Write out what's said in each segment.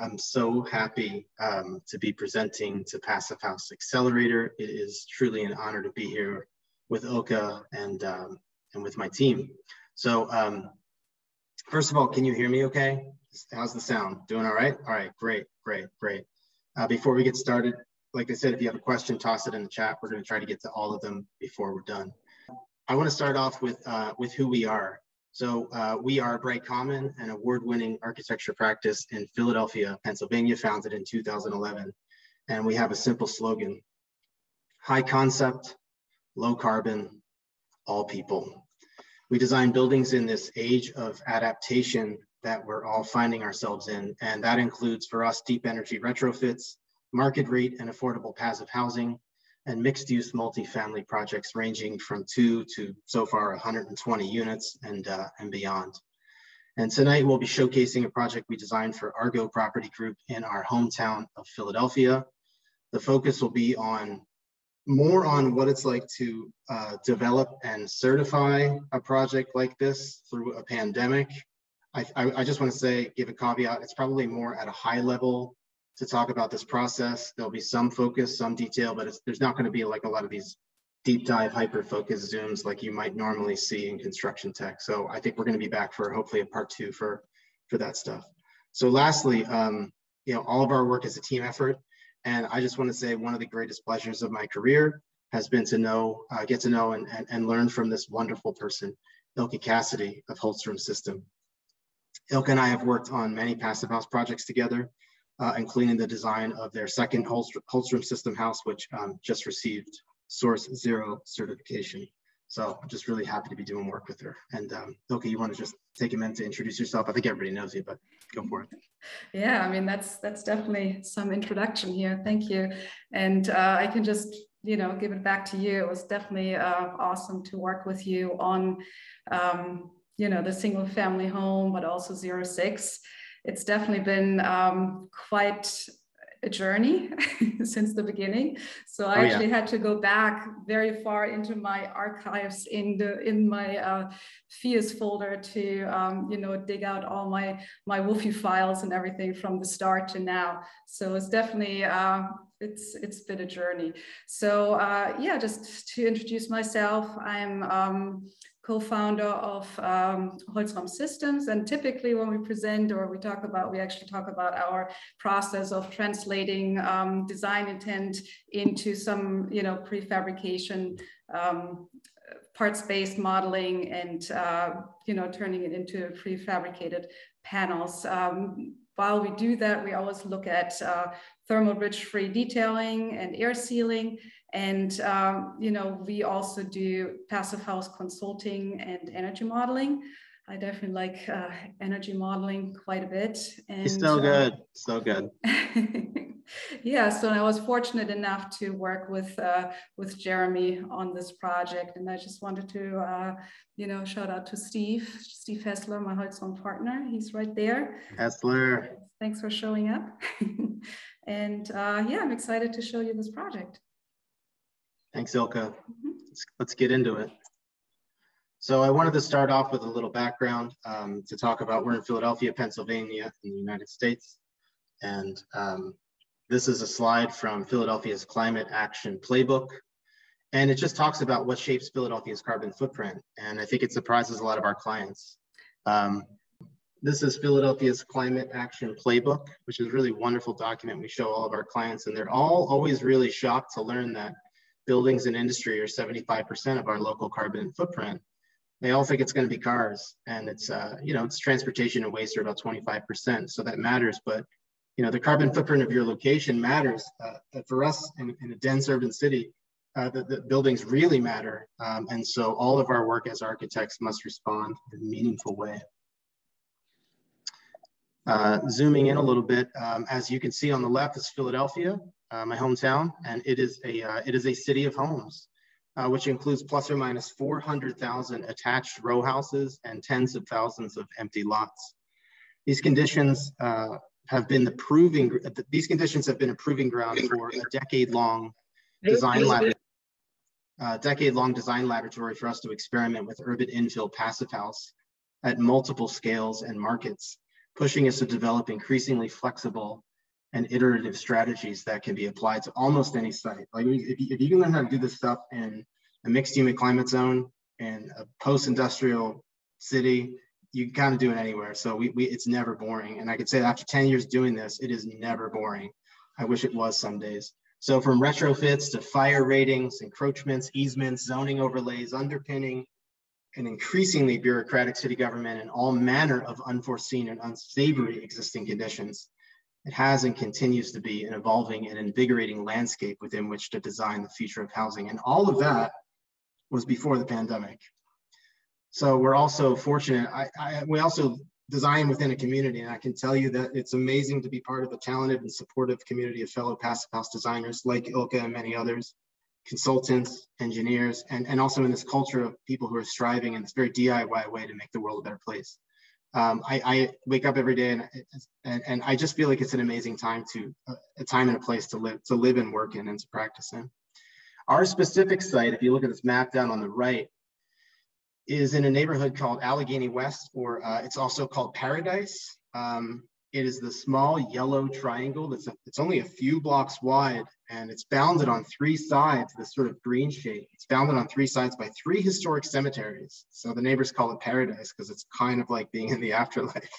I'm so happy to be presenting to Passive House Accelerator. It is truly an honor to be here with Ilka and with my team. So first of all, can you hear me okay? How's the sound? Doing all right? All right, great, great, great. Before we get started, like I said, if you have a question, toss it in the chat. We're gonna try to get to all of them before we're done. I wanna start off with who we are. So we are Bright Common, an award-winning architecture practice in Philadelphia, Pennsylvania, founded in 2011. And we have a simple slogan: high concept, low carbon, all people. We design buildings in this age of adaptation that we're all finding ourselves in. And that includes, for us, deep energy retrofits, market rate and affordable passive housing, and mixed-use multifamily projects ranging from 2 to so far 120 units and beyond. And tonight we'll be showcasing a project we designed for Argo Property Group in our hometown of Philadelphia. The focus will be on more on what it's like to develop and certify a project like this through a pandemic. I just wanna say, give a caveat, it's probably more at a high level to talk about this process. There'll be some focus, some detail, but there's not gonna be like a lot of these deep dive, hyper-focused Zooms like you might normally see in construction tech. So I think we're gonna be back for hopefully a part two for that stuff. So lastly, you know, all of our work is a team effort. And I just wanna say one of the greatest pleasures of my career has been to know, get to know and learn from this wonderful person, Ilka Cassidy of Holzraum System. Ilka and I have worked on many passive house projects together, including the design of their second Holzraum System house, which just received Source Zero certification. So I'm just really happy to be doing work with her. And Ilka, you want to just take a minute to introduce yourself? I think everybody knows you, but go for it. Yeah, I mean, that's definitely some introduction here. Thank you. And I can just, you know, give it back to you. It was definitely awesome to work with you on, you know, the single family home, but also 06. It's definitely been quite a journey since the beginning. So I actually had to go back very far into my archives in my Phius folder to you know, dig out all my WUFI files and everything from the start to now. So it's definitely it's been a journey. So yeah, just to introduce myself, I'm co-founder of Holzraum Systems. And typically when we present or we talk about, we actually talk about our process of translating design intent into some, you know, prefabrication, parts-based modeling and, you know, turning it into prefabricated panels. While we do that, we always look at thermal bridge-free detailing and air sealing. And, you know, we also do passive house consulting and energy modeling. I definitely like energy modeling quite a bit. And, it's so good, so good. Yeah, so I was fortunate enough to work with Jeremy on this project. And I just wanted to, you know, shout out to Steve Hessler, my Holzraum partner. He's right there. Hessler. Thanks for showing up. And yeah, I'm excited to show you this project. Thanks, Ilka. Let's get into it. So I wanted to start off with a little background to talk about. We're in Philadelphia, Pennsylvania, in the United States. And this is a slide from Philadelphia's Climate Action Playbook. And it just talks about what shapes Philadelphia's carbon footprint. And I think it surprises a lot of our clients. This is Philadelphia's Climate Action Playbook, which is a really wonderful document we show all of our clients. And they're all always really shocked to learn that buildings and industry are 75% of our local carbon footprint. They all think it's going to be cars, and it's you know, it's transportation and waste are about 25%, so that matters. But you know, the carbon footprint of your location matters. For us in a dense urban city, the buildings really matter, and so all of our work as architects must respond in a meaningful way. Zooming in a little bit, as you can see on the left is Philadelphia, my hometown, and it is a city of homes, which includes plus or minus 400,000 attached row houses and tens of thousands of empty lots. These conditions have been a proving ground for a decade-long design laboratory for us to experiment with urban infill passive house at multiple scales and markets. pushing us to develop increasingly flexible and iterative strategies that can be applied to almost any site. Like if you can learn how to do this stuff in a mixed human climate zone and a post-industrial city, you can kind of do it anywhere. So it's never boring. And I could say after 10 years doing this, it is never boring. I wish it was some days. So from retrofits to fire ratings, encroachments, easements, zoning overlays, underpinning, an increasingly bureaucratic city government and all manner of unforeseen and unsavory existing conditions, it has and continues to be an evolving and invigorating landscape within which to design the future of housing. And all of that was before the pandemic. So we're also fortunate. We also design within a community, and I can tell you that it's amazing to be part of a talented and supportive community of fellow Passive House designers like Ilka and many others, consultants, engineers, and also in this culture of people who are striving in this very DIY way to make the world a better place. I wake up every day and I just feel like it's an amazing time a time and a place to live and work in and to practice in. Our specific site, if you look at this map down on the right, is in a neighborhood called Allegheny West, or it's also called Paradise. It is the small yellow triangle that's only a few blocks wide, and it's bounded on three sides, this sort of green shape. It's bounded on three sides by three historic cemeteries. So the neighbors call it Paradise because it's kind of like being in the afterlife.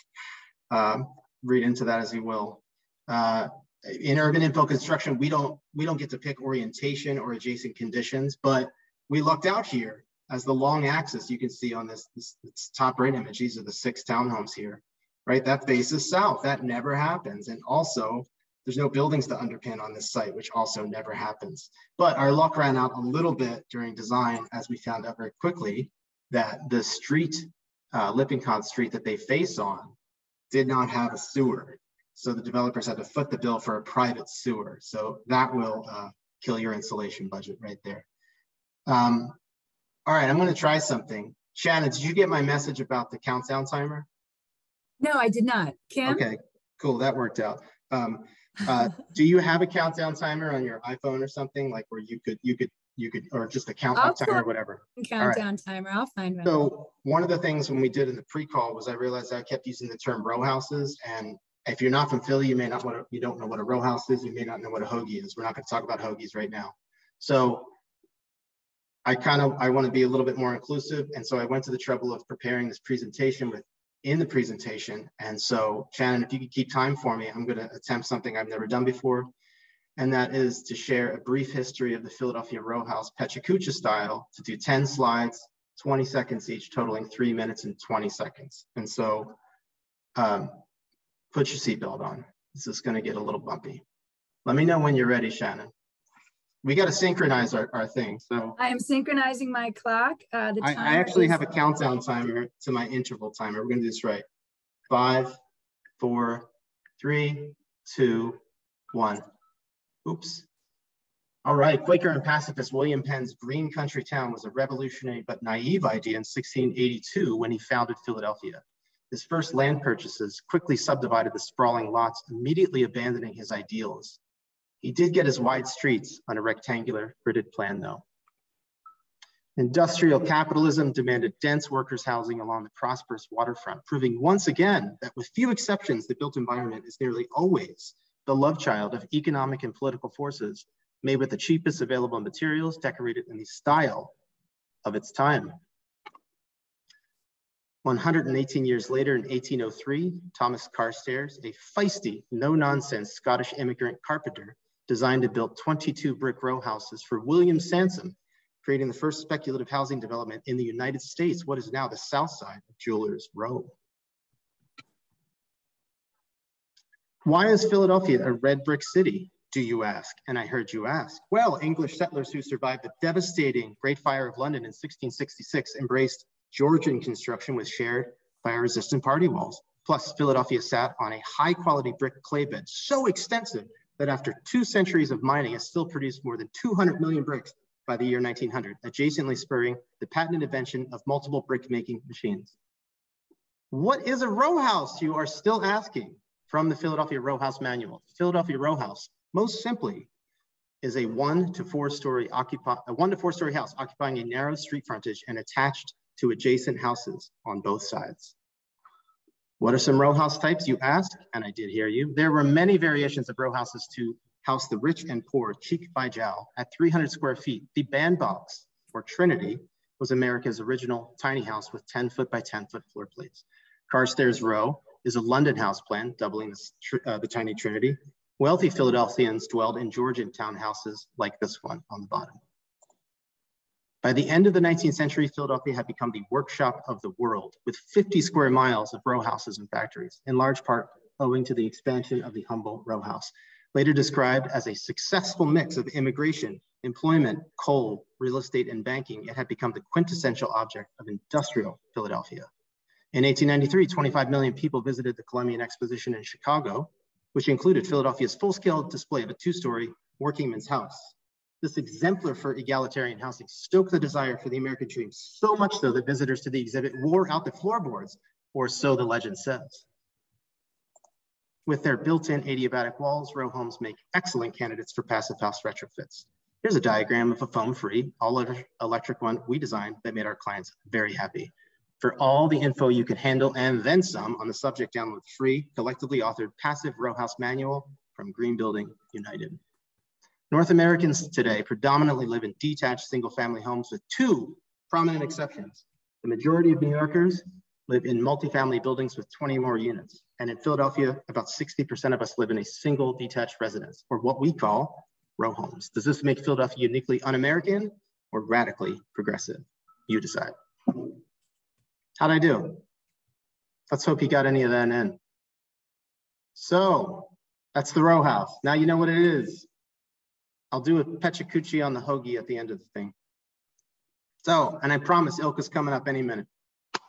Read into that as you will. In urban infill construction, we don't get to pick orientation or adjacent conditions, but we lucked out here as the long axis you can see on this top right image. These are the 6 townhomes here. Right, that faces south, that never happens. And also, there's no buildings to underpin on this site, which also never happens. But our luck ran out a little bit during design, as we found out very quickly that the street, Lippincott Street, that they face on did not have a sewer. So the developers had to foot the bill for a private sewer. So that will kill your insulation budget right there. All right, I'm gonna try something. Shannon, did you get my message about the countdown timer? No, I did not. Kim? Okay, cool. That worked out. Do you have a countdown timer on your iPhone or something like where you could, or just a countdown timer, or whatever? Countdown timer. I'll find one. So one of the things when we did in the pre-call was I realized I kept using the term row houses. And if you're not from Philly, you don't know what a row house is. You may not know what a hoagie is. We're not going to talk about hoagies right now. So I want to be a little bit more inclusive. And so I went to the trouble of preparing this presentation in the presentation. And so Shannon, if you could keep time for me, I'm going to attempt something I've never done before. And that is to share a brief history of the Philadelphia row house Pecha Kucha style, to do 10 slides, 20 seconds each, totaling 3 minutes and 20 seconds. And so put your seatbelt on. This is going to get a little bumpy. Let me know when you're ready, Shannon. We got to synchronize our thing. So I am synchronizing my clock. I actually have a countdown timer to my interval timer. We're going to do this right. 5, 4, 3, 2, 1. Oops. All right. Quaker and pacifist William Penn's Green Country Town was a revolutionary but naive idea in 1682 when he founded Philadelphia. His first land purchases quickly subdivided the sprawling lots, immediately abandoning his ideals. He did get his wide streets on a rectangular gridded plan though. Industrial capitalism demanded dense workers' housing along the prosperous waterfront, proving once again that with few exceptions, the built environment is nearly always the love child of economic and political forces, made with the cheapest available materials, decorated in the style of its time. 118 years later, in 1803, Thomas Carstairs, a feisty, no-nonsense Scottish immigrant carpenter, designed and built 22 brick row houses for William Sansom, creating the first speculative housing development in the United States, what is now the south side of Jewelers Row. Why is Philadelphia a red brick city, do you ask? And I heard you ask. Well, English settlers who survived the devastating Great Fire of London in 1666 embraced Georgian construction was shared fire-resistant party walls. Plus, Philadelphia sat on a high-quality brick clay bed so extensive that after 2 centuries of mining, it still produced more than 200 million bricks by the year 1900, adjacently spurring the patented invention of multiple brick-making machines. What is a row house, you are still asking? From the Philadelphia Row House Manual. Philadelphia Row House, most simply, is a 1 to 4-story house occupying a narrow street frontage and attached to adjacent houses on both sides. What are some row house types, you ask? And I did hear you. There were many variations of row houses to house the rich and poor, cheek by jowl. At 300 square feet, the bandbox, or Trinity, was America's original tiny house with 10 foot by 10 foot floor plates. Carstairs Row is a London house plan, doubling the tiny Trinity. Wealthy Philadelphians dwelled in Georgian townhouses like this one on the bottom. By the end of the 19th century, Philadelphia had become the workshop of the world, with 50 square miles of row houses and factories, in large part owing to the expansion of the humble row house, later described as a successful mix of immigration, employment, coal, real estate, and banking. It had become the quintessential object of industrial Philadelphia. In 1893, 25 million people visited the Columbian Exposition in Chicago, which included Philadelphia's full-scale display of a two-story workingman's house. This exemplar for egalitarian housing stoked the desire for the American dream, so much so that visitors to the exhibit wore out the floorboards, or so the legend says. With their built-in adiabatic walls, row homes make excellent candidates for passive house retrofits. Here's a diagram of a foam-free, all-electric one we designed that made our clients very happy. For all the info you can handle and then some on the subject, download the free, collectively authored passive row house manual from Green Building United. North Americans today predominantly live in detached single-family homes, with two prominent exceptions. The majority of New Yorkers live in multifamily buildings with 20 more units. And in Philadelphia, about 60% of us live in a single detached residence, or what we call row homes. Does this make Philadelphia uniquely un-American or radically progressive? You decide. How'd I do? Let's hope you got any of that in. So that's the row house. Now you know what it is. I'll do a Pecha Kucha on the hoagie at the end of the thing. So, and I promise Ilka's coming up any minute.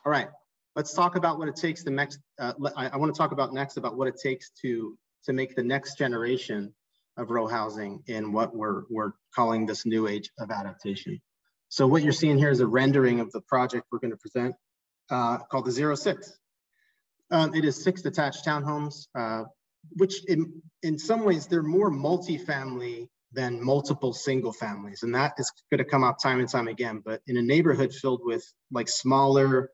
All right, let's talk about what it takes the next, I wanna talk about next about what it takes to make the next generation of row housing in what we're calling this new age of adaptation. So what you're seeing here is a rendering of the project we're gonna present called the 0-6. It is 6 detached townhomes, which in some ways they're more multifamily than multiple single families. And that is gonna come up time and time again, but in a neighborhood filled with like smaller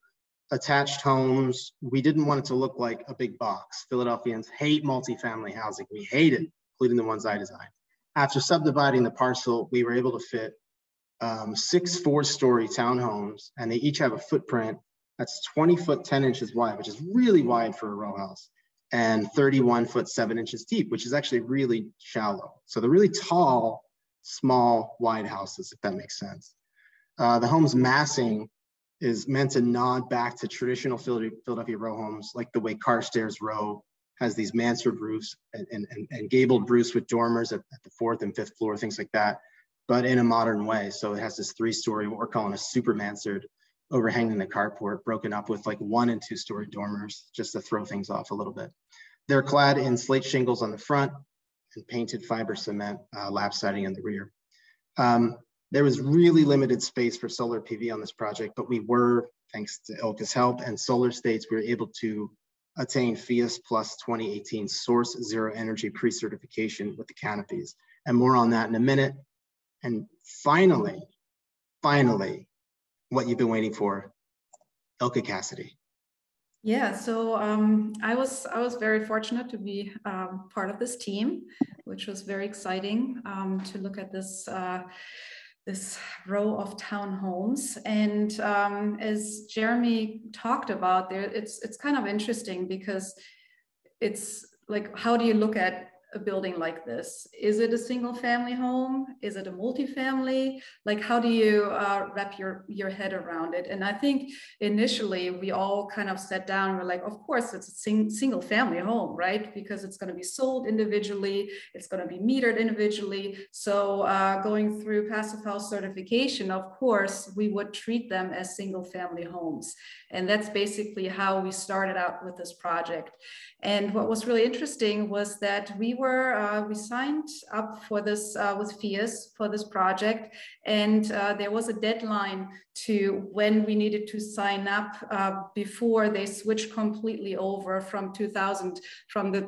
attached homes, we didn't want it to look like a big box. Philadelphians hate multifamily housing. We hate it, including the ones I designed. After subdividing the parcel, we were able to fit 6 four-story townhomes, and they each have a footprint that's 20 foot, 10 inches wide, which is really wide for a row house, and 31 foot, 7 inches deep, which is actually really shallow. So they're really tall, small, wide houses, if that makes sense. The home's massing is meant to nod back to traditional Philadelphia row homes, like the way Carstairs Row has these mansard roofs and gabled roofs with dormers at the 4th and 5th floor, things like that, but in a modern way. So it has this 3-story, what we're calling a super mansard, overhanging the carport, broken up with like 1- and 2-story dormers, just to throw things off a little bit. They're clad in slate shingles on the front and painted fiber cement lap siding in the rear. There was really limited space for solar PV on this project, but we were, thanks to Ilka's help and solar states, we were able to attain Phius Plus 2018 Source Zero Energy pre-certification with the canopies. And more on that in a minute. And finally, what you've been waiting for, Ilka Cassidy. Yeah, so I was very fortunate to be part of this team, which was very exciting to look at this this row of townhomes. And as Jeremy talked about, there, it's kind of interesting because it's like, how do you look at a building like this? Is it a single family home? Is it a multifamily? Like, how do you wrap your head around it? And I think initially we all kind of sat down and we're like, of course it's a single family home, right? Because it's going to be sold individually. It's going to be metered individually. So going through Passive House certification, of course, we would treat them as single family homes. And that's basically how we started out with this project. And what was really interesting was that we signed up for this with Phius for this project, and there was a deadline to when we needed to sign up before they switched completely over from the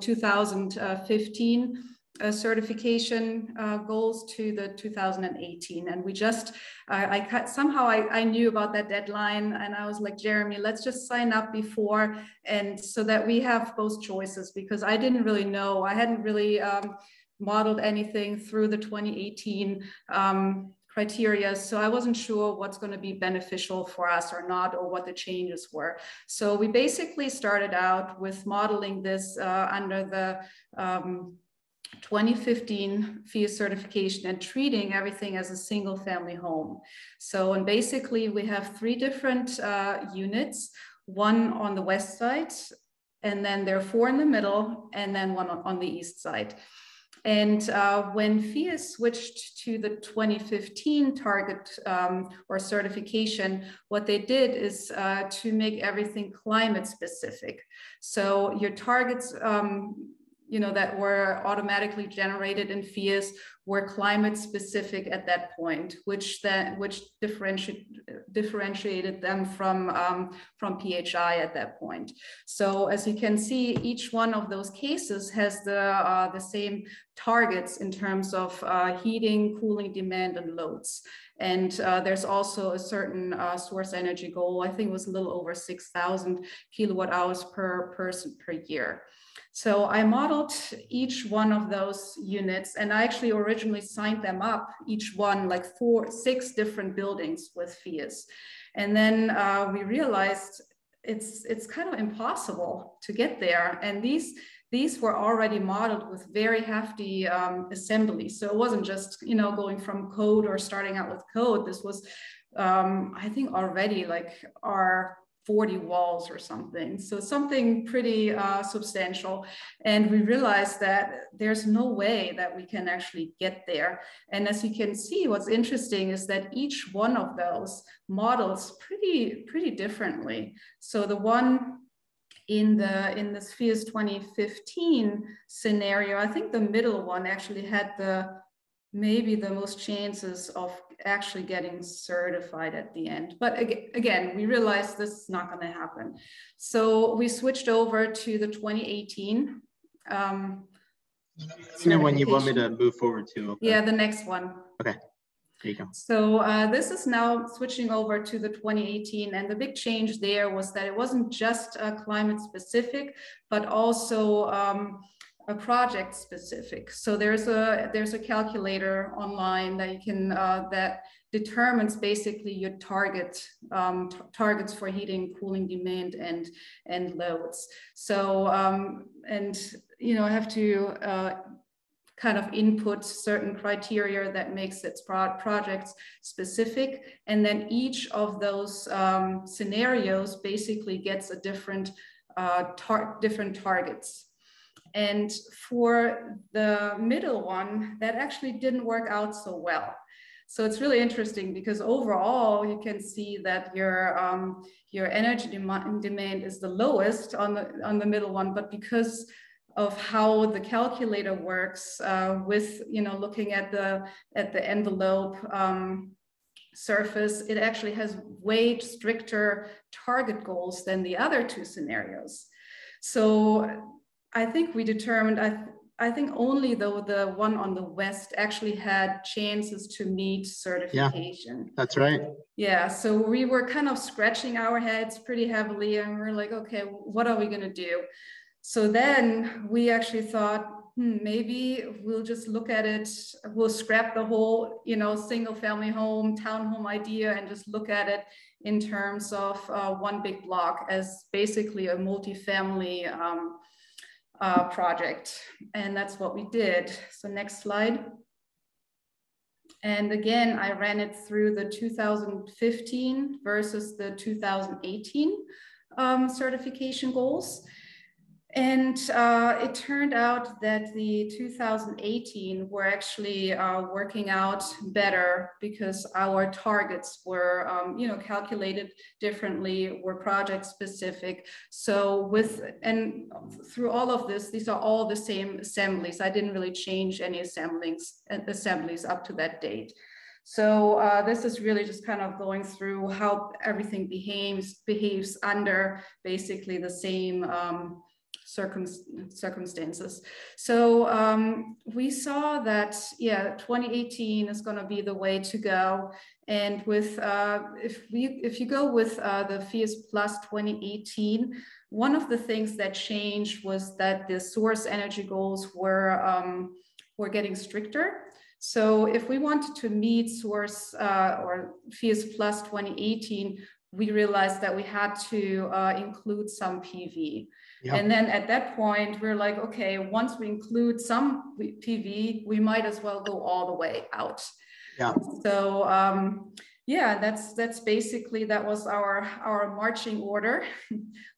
2015 certification goals to the 2018. And we just, I knew about that deadline, and I was like, Jeremy, let's just sign up before, and so that we have both choices, because I didn't really know, I hadn't really modeled anything through the 2018 criteria. So I wasn't sure what's going to be beneficial for us or not, or what the changes were. So we basically started out with modeling this under the 2015 Phius certification and treating everything as a single family home. So, and basically we have three different units, one on the west side, and then there are four in the middle, and then one on the east side. And when Phius switched to the 2015 target or certification, what they did is to make everything climate specific. So your targets, you know, that were automatically generated in Phius were climate specific at that point, which differentiated them from PHI at that point. So as you can see, each one of those cases has the same targets in terms of heating, cooling demand, and loads. And there's also a certain source energy goal. I think it was a little over 6,000 kilowatt hours per person per year. So I modeled each one of those units, and I actually originally signed them up, each one, like six different buildings with Phius. And then we realized it's kind of impossible to get there. And these were already modeled with very hefty assembly. So it wasn't just, you know, going from code or starting out with code. This was, I think, already like our 40 walls or something. So something pretty substantial. And we realized that there's no way that we can actually get there. And as you can see, what's interesting is that each one of those models pretty differently. So the one in the Phius 2015 scenario, I think the middle one actually had maybe the most chances of actually getting certified at the end. But again, we realized this is not going to happen. So we switched over to the 2018. You know, when you want me to move forward to. Okay. Yeah, the next one. Okay, there you go. So this is now switching over to the 2018. And the big change there was that it wasn't just climate specific, but also a project specific. So there's a calculator online that you can that determines basically your target targets for heating, cooling demand, and loads. So and you know, I have to kind of input certain criteria that makes its projects specific, and then each of those scenarios basically gets a different different targets. And for the middle one, that actually didn't work out so well. So it's really interesting because overall, you can see that your energy demand is the lowest on the middle one, but because of how the calculator works with, you know, looking at the envelope surface, it actually has way stricter target goals than the other two scenarios. So I think we determined, I think only though the one on the west actually had chances to meet certification. Yeah, that's right. Yeah, so we were kind of scratching our heads pretty heavily, and we're like, okay, what are we going to do? So then we actually thought, maybe we'll just look at it, we'll scrap the whole, you know, single family home, townhome idea, and just look at it in terms of one big block as basically a multifamily project. And that's what we did. So next slide. And again, I ran it through the 2015 versus the 2018 certification goals. And it turned out that the 2018 were actually working out better because our targets were, you know, calculated differently, were project specific. So and through all of this, these are all the same assemblies. I didn't really change any assemblies up to that date. So this is really just kind of going through how everything behaves under basically the same circumstances. So we saw that, yeah, 2018 is going to be the way to go. And with if you go with the Phius Plus 2018, one of the things that changed was that the source energy goals were getting stricter. So if we wanted to meet source or Phius Plus 2018, we realized that we had to include some PV. Yep. And then at that point, we're like, okay, once we include some PV, we might as well go all the way out. Yeah. So yeah, that's basically, that was our marching order.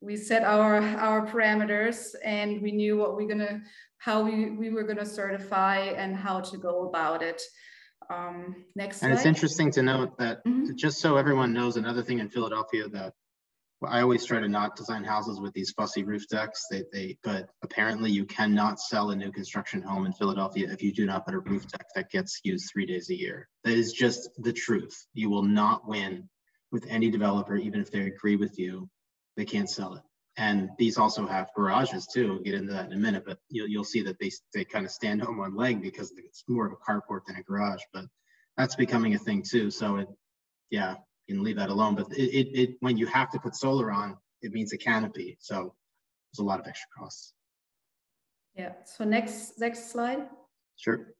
We set our parameters, and we knew what we're gonna, how we were gonna certify and how to go about it. Next slide. And it's interesting to note that, mm-hmm, just so everyone knows, another thing in Philadelphia that I always try to not design houses with these fussy roof decks, but apparently you cannot sell a new construction home in Philadelphia if you do not put a roof deck that gets used 3 days a year. That is just the truth. You will not win with any developer, even if they agree with you, they can't sell it. And these also have garages too. We'll get into that in a minute, but you'll see that they kind of stand on one leg because it's more of a carport than a garage, but that's becoming a thing too. So it, yeah, you can leave that alone, but when you have to put solar on, it means a canopy. So there's a lot of extra costs. Yeah, so next slide. Sure.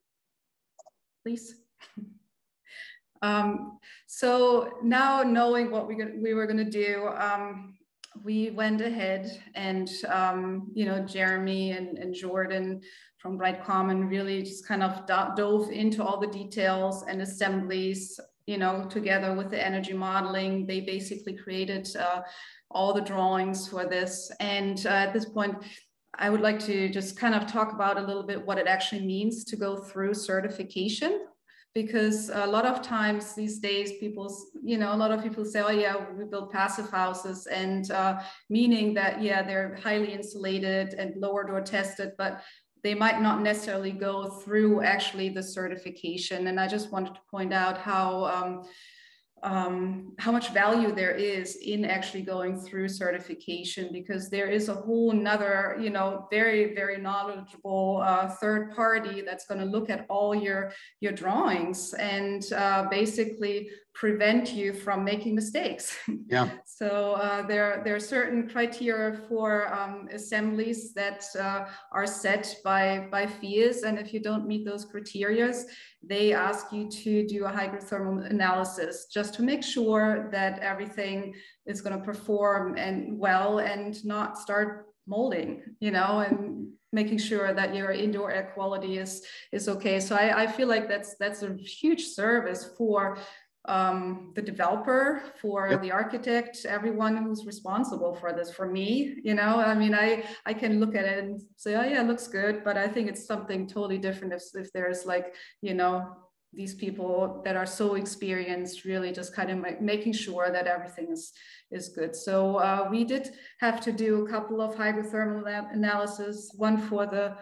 Please. So now knowing what we were gonna do, we went ahead and, you know, Jeremy and Jordan from Bright Common really just kind of dove into all the details and assemblies, you know, together with the energy modeling. They basically created all the drawings for this. And at this point, I would like to just kind of talk about a little bit what it actually means to go through certification. Because a lot of times these days, people, you know, a lot of people say, oh yeah, we build passive houses, and meaning that, yeah, they're highly insulated and lower door tested, but they might not necessarily go through actually the certification. And I just wanted to point out how much value there is in actually going through certification, because there is a whole nother, you know, very, very knowledgeable third party that's going to look at all your drawings and basically prevent you from making mistakes. Yeah. So there are certain criteria for assemblies that are set by Phius, and if you don't meet those criteria, they ask you to do a hydrothermal analysis just to make sure that everything is going to perform and well and not start molding, you know, and making sure that your indoor air quality is okay. So I feel like that's a huge service for the developer, for the architect, everyone who's responsible for this. For me, you know, I mean, I can look at it and say, oh yeah, it looks good, but I think it's something totally different if there's, like, you know, these people that are so experienced, really just kind of making sure that everything is good. So we did have to do a couple of hydrothermal analysis, one for the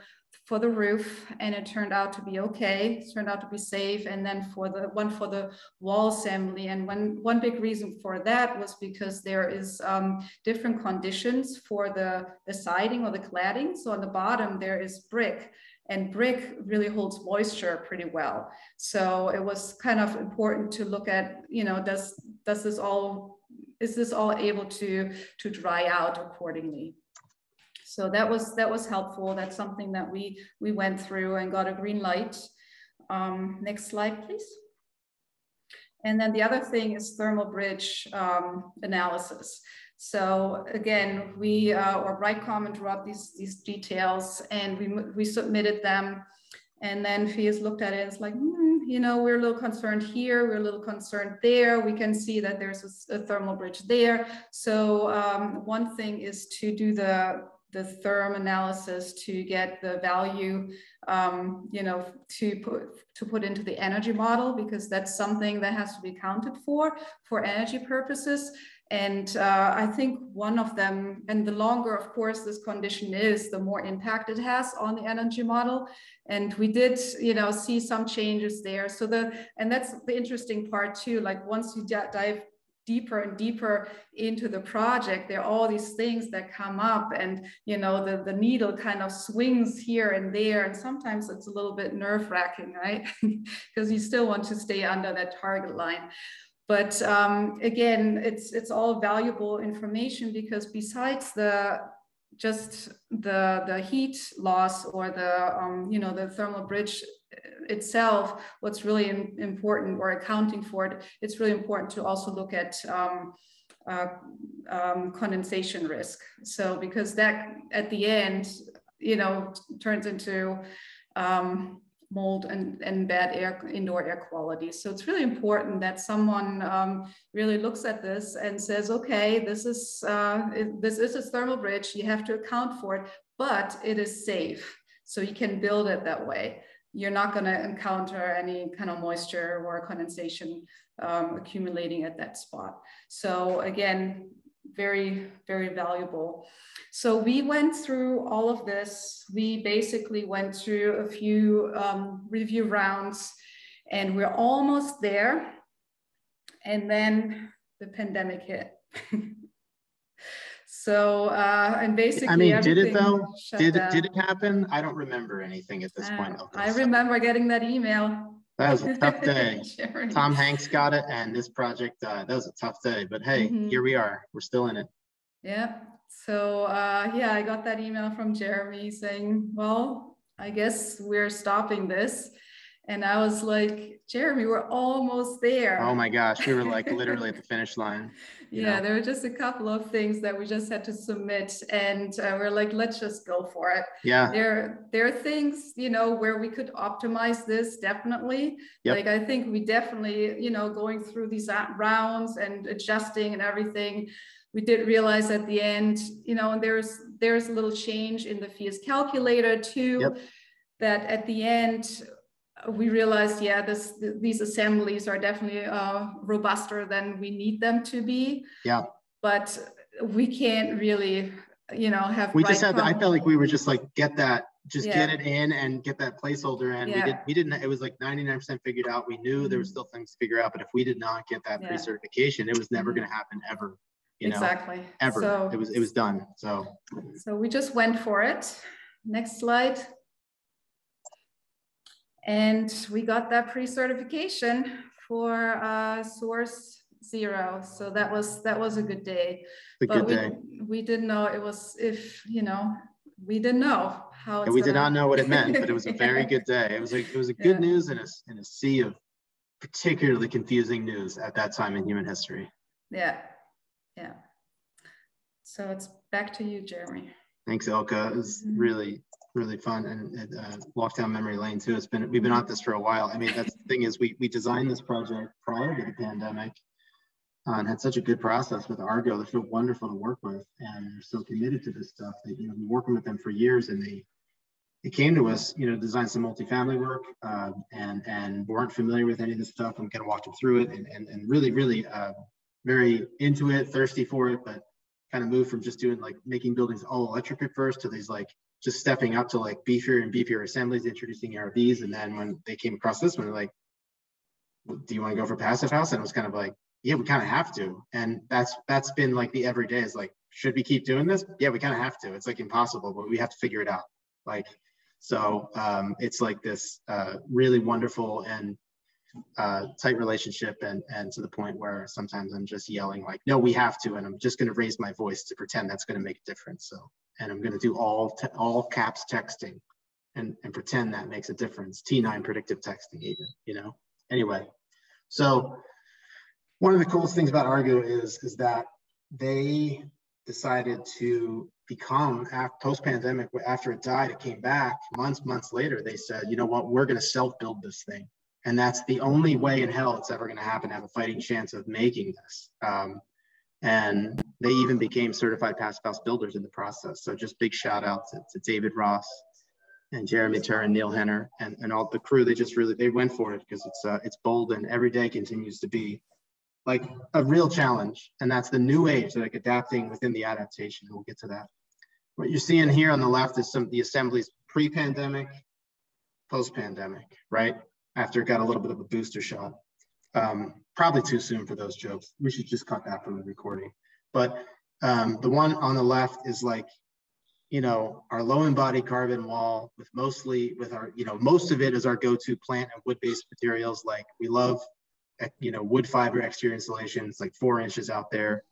roof, and it turned out to be okay, it turned out to be safe, and then for the wall assembly. And one big reason for that was because there is different conditions for the siding or the cladding. So on the bottom there is brick, and brick really holds moisture pretty well. So it was kind of important to look at, you know, is this all able to dry out accordingly? So that was helpful. That's something that we went through and got a green light. Next slide, please. And then the other thing is thermal bridge analysis. So again, we or Bright Common drew up these details, and we submitted them. And then Phius looked at it and it's like, you know, we're a little concerned here, we're a little concerned there. We can see that there's a thermal bridge there. So one thing is to do the therm analysis to get the value, you know, to put into the energy model, because that's something that has to be accounted for energy purposes. And I think one of them, and the longer, of course, this condition is, the more impact it has on the energy model. And we did, you know, see some changes there. So and that's the interesting part too. Like once you dive deeper and deeper into the project, there are all these things that come up, and you know, the needle kind of swings here and there, and sometimes it's a little bit nerve-wracking, right? Because you still want to stay under that target line. But again, it's all valuable information, because besides the heat loss or the you know, the thermal bridge itself, what's really important, or accounting for it, it's really important to also look at condensation risk. So because that at the end, you know, turns into mold and bad indoor air quality. So it's really important that someone really looks at this and says, okay, this is a thermal bridge, you have to account for it, but it is safe. So you can build it that way. You're not going to encounter any kind of moisture or condensation accumulating at that spot. So again, very, very valuable. So we went through all of this. We basically went through a few review rounds, and we're almost there. And then the pandemic hit. So, and basically, I mean, did it though? Did it happen? I don't remember anything at this point. I remember getting that email. That was a tough day. Sure. Tom Hanks got it, and this project, that was a tough day, but hey, here we are, we're still in it. Yeah, so yeah, I got that email from Jeremy saying, well, I guess we're stopping this. And I was like, Jeremy, we're almost there. Oh my gosh, we were like literally at the finish line. Yeah, there were just a couple of things that we just had to submit, and we're like, let's just go for it. Yeah. There are things, you know, where we could optimize this, definitely. Yep. Like I think we definitely, you know, going through these rounds and adjusting and everything, we did realize at the end, you know, and there's a little change in the Phius calculator too, yep, that at the end, we realized, yeah, these assemblies are definitely robuster than we need them to be. Yeah. But we can't really, you know, have. We just had. I felt like we were just like get it in and get that placeholder in. Yeah. We didn't. It was like 99% figured out. We knew there were still things to figure out, but if we did not get that pre-certification, it was never going to happen ever. You know, exactly. Ever. So, it was done. So we just went for it. Next slide. And we got that pre-certification for Source Zero, so that was a good day. But we didn't know how. We did not know what it meant, but it was a very good day. It was a good news in a sea of particularly confusing news at that time in human history. Yeah, yeah. So it's back to you, Jeremy. Thanks, Ilka. It was really fun, and walk down memory lane too. We've been at this for a while. I mean, that's the thing is we designed this project prior to the pandemic and had such a good process with Argo. They feel wonderful to work with, and they're so committed to this stuff. That, you know, been working with them for years, and they came to us, you know, designed some multifamily work and weren't familiar with any of this stuff. I'm gonna walk them through it and really very into it, thirsty for it, but kind of moved from just doing like making buildings all electric at first to these like just stepping up to like beefier and beefier assemblies, introducing ARBs. And then when they came across this one, they're like, well, do you want to go for Passive House? And it was kind of like, yeah, we kind of have to. And that's been like the everyday is like, should we keep doing this? Yeah, we kind of have to. It's like impossible, but we have to figure it out. Like, so it's like this really wonderful and tight relationship, and to the point where sometimes I'm just yelling like, no, we have to. And I'm just going to raise my voice to pretend that's going to make a difference. So. And I'm going to do all caps texting and pretend that makes a difference. T9 predictive texting even, you know? Anyway, so one of the coolest things about Argo is that they decided to become, post-pandemic, after it died, it came back months later. They said, you know what, we're going to self-build this thing. And that's the only way in hell it's ever going to happen, have a fighting chance of making this. And they even became certified Passive House builders in the process. So just big shout out to David Ross and Jeremy Turr and Neil Henner and all the crew. They just really, they went for it because it's bold, and every day continues to be like a real challenge. And that's the new age, like adapting within the adaptation. We'll get to that. What you're seeing here on the left is some of the assemblies pre-pandemic, post-pandemic, right? After it got a little bit of a booster shot. probably too soon for those jokes. We should just cut that from the recording. But the one on the left is like, you know, our low embodied carbon wall with mostly with our, you know, most of it is our go-to plant and wood-based materials. Like we love, you know, wood fiber exterior installations, like 4 inches out there.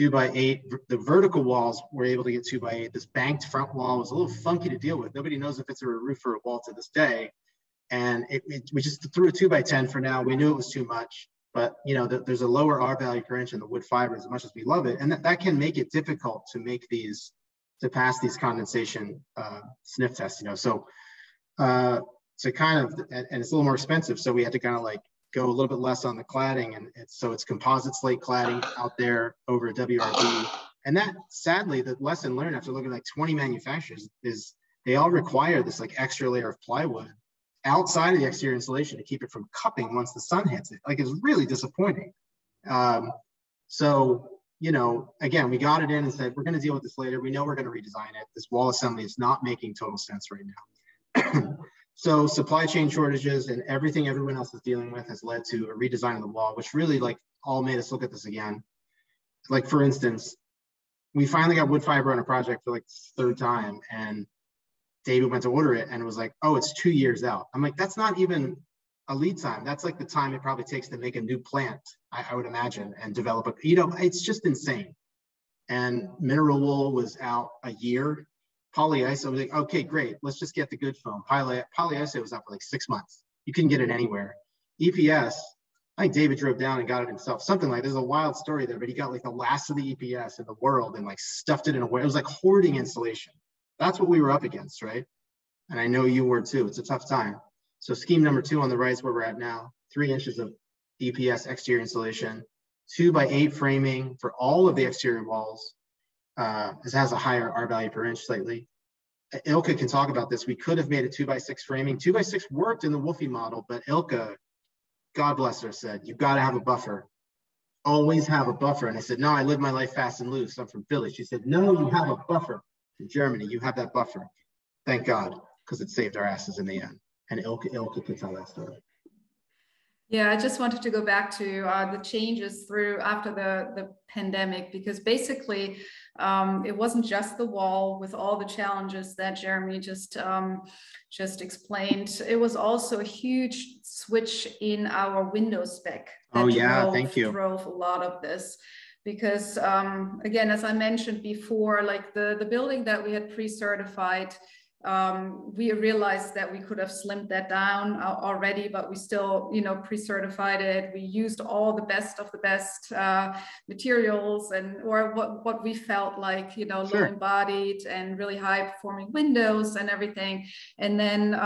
2x8, the vertical walls were able to get 2x8. This banked front wall was a little funky to deal with. Nobody knows if it's a roof or a wall to this day. And we just threw a 2x10 for now. We knew it was too much, but you know, there's a lower R value per inch in the wood fiber as much as we love it. And that can make it difficult to make these, to pass these condensation sniff tests, you know? So to kind of, and it's a little more expensive. So we had to kind of like go a little bit less on the cladding. And it's, so it's composite slate cladding out there over WRB. And that sadly, the lesson learned after looking at like 20 manufacturers is they all require this like extra layer of plywood outside of the exterior insulation to keep it from cupping once the sun hits it. Like it's really disappointing. So, you know, again, we got it in and said, we're gonna deal with this later. We know we're gonna redesign it. This wall assembly is not making total sense right now. So supply chain shortages and everything everyone else is dealing with has led to a redesign of the wall, which really like all made us look at this again. Like for instance, we finally got wood fiber on a project for like the third time, and David went to order it and was like, oh, it's 2 years out. I'm like, that's not even a lead time. That's like the time it probably takes to make a new plant, I would imagine, and develop a, you know, it's just insane. And mineral wool was out a year. Polyiso was like, okay, great. Let's just get the good foam. Polyiso was out for like 6 months. You couldn't get it anywhere. EPS, I think David drove down and got it himself. Something like, there's a wild story there, but he got like the last of the EPS in the world and like stuffed it in a way. It was like hoarding insulation. That's what we were up against, right? And I know you were too. It's a tough time. So scheme number two on the right is where we're at now. 3 inches of EPS exterior insulation, 2x8 framing for all of the exterior walls. This has a higher R value per inch slightly. Ilka can talk about this. We could have made a 2x6 framing. 2x6 worked in the WUFI model, but Ilka, God bless her, said, you've got to have a buffer. Always have a buffer. And I said, no, I live my life fast and loose. I'm from Philly. She said, no, you have a buffer. In Germany, you have that buffer. Thank God, because it saved our asses in the end. And Ilka can tell that story. Yeah, I just wanted to go back to the changes through after the pandemic, because basically it wasn't just the wall with all the challenges that Jeremy just explained. It was also a huge switch in our window spec. Oh yeah, thank you. Drove a lot of this. Because again, as I mentioned before, like the building that we had pre-certified, we realized that we could have slimmed that down already, but we still, you know, pre-certified it. We used all the best of the best materials and or what we felt like, you know, sure, low embodied and really high performing windows and everything. And then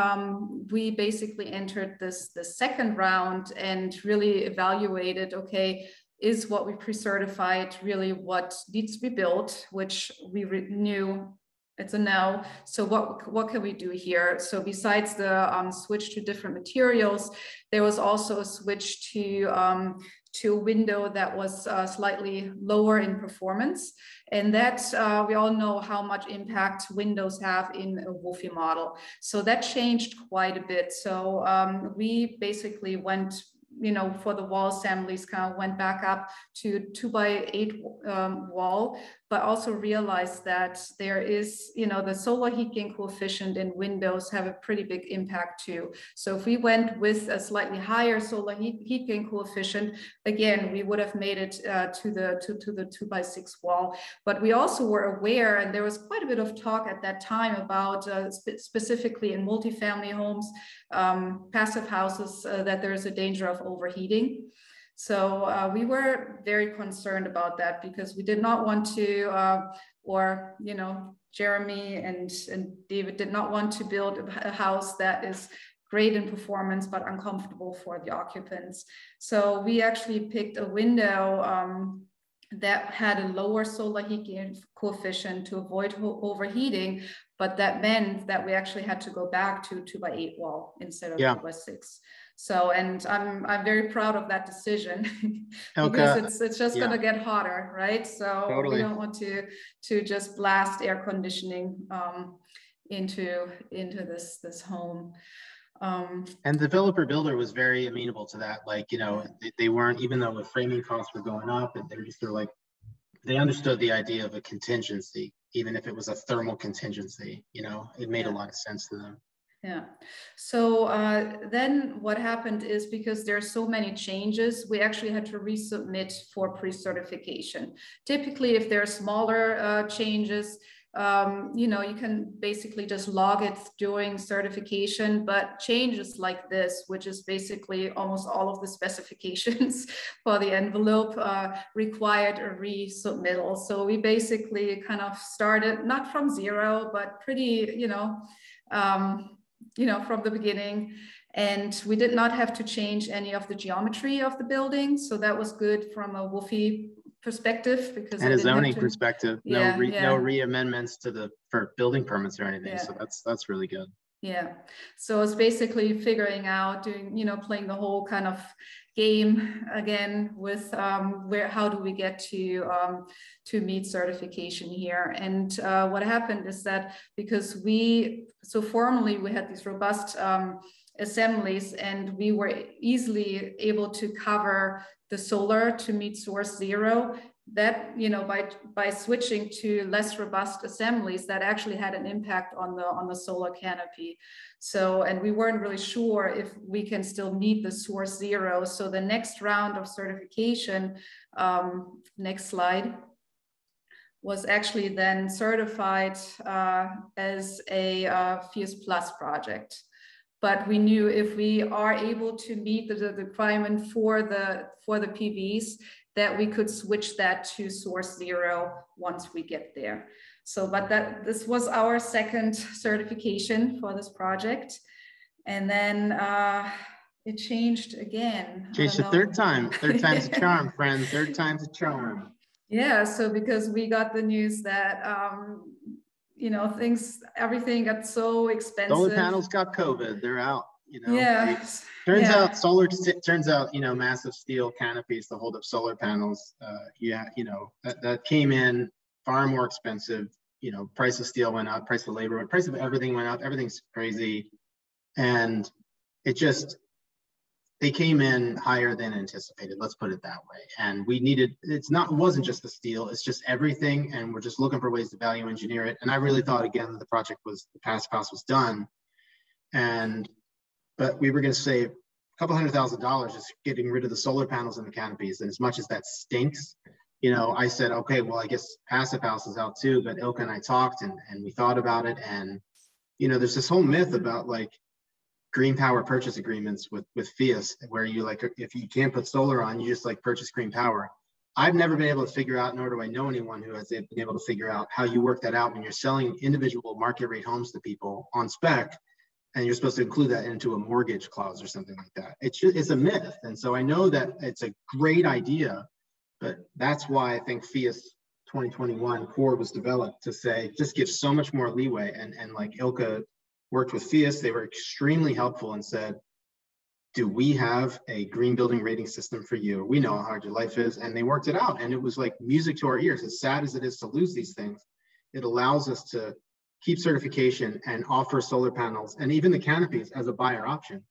we basically entered the second round and really evaluated, okay, is what we pre-certified really what needs to be built, which we knew it's a no. So what can we do here? So besides the switch to different materials, there was also a switch to a window that was slightly lower in performance. And that we all know how much impact windows have in a WUFI model. So that changed quite a bit. So we basically went, you know, for the wall assemblies, kind of went back up to 2x8 wall, but also realized that there is, you know, the solar heat gain coefficient in windows have a pretty big impact too. So if we went with a slightly higher solar heat gain coefficient, again, we would have made it to the 2x6 wall. But we also were aware, and there was quite a bit of talk at that time about specifically in multifamily homes, passive houses, that there is a danger of overheating. So we were very concerned about that because we did not want to, or, you know, Jeremy and David did not want to build a house that is great in performance, but uncomfortable for the occupants. So we actually picked a window that had a lower solar heat gain coefficient to avoid overheating, but that meant that we actually had to go back to 2x8 wall instead of 2x6. So, and I'm very proud of that decision because it's just going to get hotter, right? So we don't want to just blast air conditioning into this home. And the developer builder was very amenable to that. Like, you know, they weren't, even though the framing costs were going up, and they're just sort of like, they understood the idea of a contingency, even if it was a thermal contingency, you know, it made a lot of sense to them. Yeah. So then what happened is, because there are so many changes, we actually had to resubmit for pre-certification. Typically, if there are smaller changes, you know, you can basically just log it during certification, but changes like this, which is basically almost all of the specifications for the envelope, required a resubmittal. So we basically kind of started not from zero, but pretty, you know, from the beginning. And we did not have to change any of the geometry of the building. So that was good from a WUFI perspective, because and a zoning perspective, no re-amendments to the for building permits or anything. So that's really good. Yeah. So it's basically figuring out, doing, you know, playing the whole kind of game again with how do we get to meet certification here. And what happened is that because we, so formally we had these robust assemblies, and we were easily able to cover the solar to meet Source Zero, that, you know, by switching to less robust assemblies, that actually had an impact on the solar canopy. So, and we weren't really sure if we can still meet the Source Zero. So the next round of certification, next slide, was actually then certified as a Phius Plus project. But we knew if we are able to meet the requirement for the PVs, that we could switch that to Source Zero once we get there. So, but this was our second certification for this project. And then it changed again. Changed the third time. Third time's a charm, friends. Third time's a charm. Yeah, so because we got the news that, you know, everything got so expensive. Solar panels got COVID, they're out, you know. Yeah. Turns out, you know, massive steel canopies to hold up solar panels. You know, that came in far more expensive. You know, price of steel went up, price of labor, price of everything went up, everything's crazy. And it just, they came in higher than anticipated, let's put it that way. And we needed, it wasn't just the steel, it's just everything. And we're just looking for ways to value engineer it. And I really thought, again, that the project was, the Passive House was done. And, but we were gonna save a couple $100,000 just getting rid of the solar panels and the canopies. And as much as that stinks, you know, I said, okay, well, I guess Passive House is out too, but Ilka and I talked and we thought about it. And, you know, there's this whole myth about like, green power purchase agreements with Phius, where you like, if you can't put solar on, you just like purchase green power. I've never been able to figure out, nor do I know anyone who has been able to figure out how you work that out when you're selling individual market rate homes to people on spec, and you're supposed to include that into a mortgage clause or something like that. It's a myth. And so I know that it's a great idea, but that's why I think Phius 2021 core was developed to say, just give so much more leeway. And like Ilka worked with Phius, they were extremely helpful and said, do we have a green building rating system for you? We know how hard your life is. And they worked it out. And it was like music to our ears. As sad as it is to lose these things, it allows us to keep certification and offer solar panels and even the canopies as a buyer option.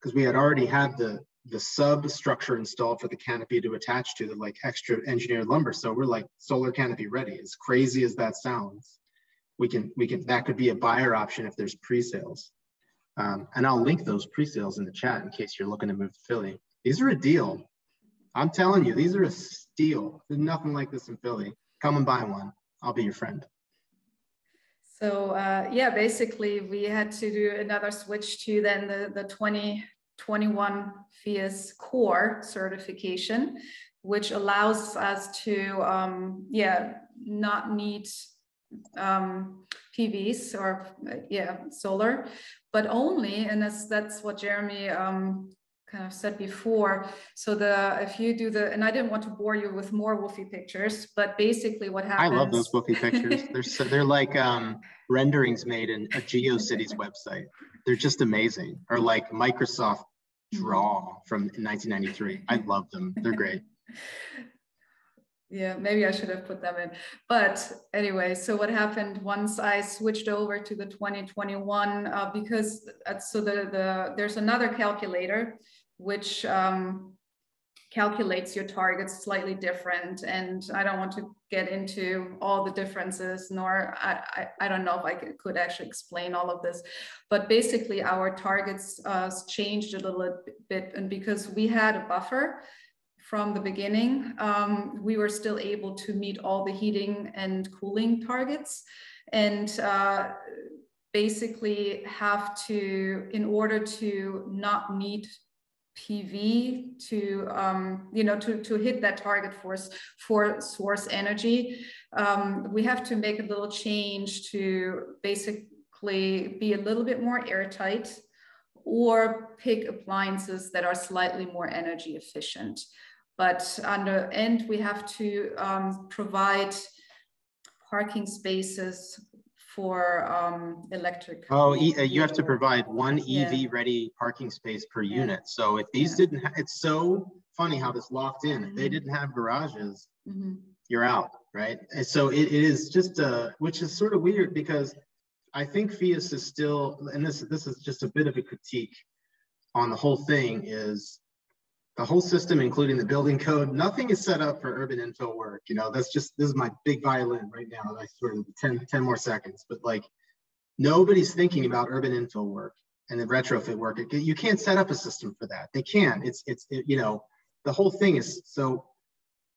Because we had already had the substructure installed for the canopy to attach to the like extra engineered lumber. So we're like solar canopy ready, as crazy as that sounds. We can, that could be a buyer option if there's pre-sales. And I'll link those pre-sales in the chat in case you're looking to move to Philly. These are a deal. I'm telling you, these are a steal. There's nothing like this in Philly. Come and buy one. I'll be your friend. So yeah, basically we had to do another switch to then the 2021 Phius core certification, which allows us to, not need PVs or solar, but only, and that's what Jeremy kind of said before. So and I didn't want to bore you with more WUFI pictures, but basically what happens. I love those WUFI pictures. they're like renderings made in a GeoCities website. They're just amazing. Or like Microsoft Draw from 1993. I love them. They're great. Yeah, maybe I should have put them in. But anyway, so what happened once I switched over to the 2021, because so there's another calculator which calculates your targets slightly different. And I don't want to get into all the differences, nor I don't know if I could actually explain all of this, but basically our targets changed a little bit. And because we had a buffer from the beginning, we were still able to meet all the heating and cooling targets, and basically have to, in order to not need PV to, you know, to hit that target for source energy, we have to make a little change to basically be a little bit more airtight or pick appliances that are slightly more energy efficient. But and we have to provide parking spaces for electric. Oh, you have to provide one EV-ready parking space per unit. So if these didn't, it's so funny how this locked in. If they didn't have garages, you're out, right? And so it is just a, which is sort of weird, because I think Phius is still, and this is just a bit of a critique on the whole thing, is the whole system, including the building code, nothing is set up for urban infill work. You know, that's just, this is my big violin right now. I sort of 10 more seconds, but like nobody's thinking about urban infill work and the retrofit work. You can't set up a system for that. They can. It's you know, the whole thing is, so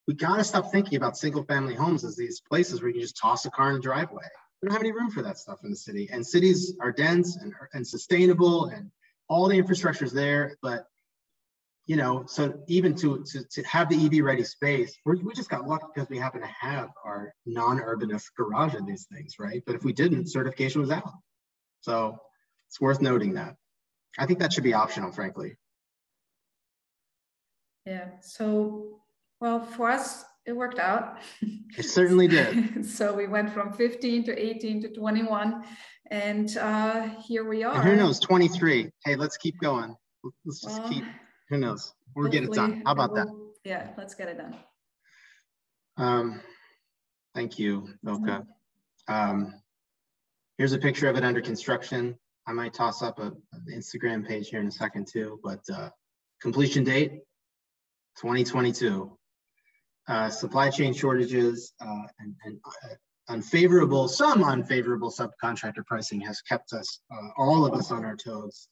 we got to stop thinking about single family homes as these places where you just toss a car in a driveway. We don't have any room for that stuff in the city, and cities are dense and sustainable and all the infrastructure is there, but you know, so even to have the EV ready space, we just got lucky because we happen to have our non-urban garage in these things, right? But if we didn't, certification was out. So it's worth noting that. I think that should be optional, frankly. Yeah, so, well, for us, it worked out. It certainly did. So we went from 15 to 18 to 21, and here we are. And who knows, 23. Hey, let's keep going. Let's just keep. Who knows? We'll get it done. How about that? Yeah, let's get it done. Thank you, Ilka. Here's a picture of it under construction. I might toss up an Instagram page here in a second too, but completion date, 2022. Supply chain shortages and unfavorable, some unfavorable subcontractor pricing has kept us, all of us on our toes.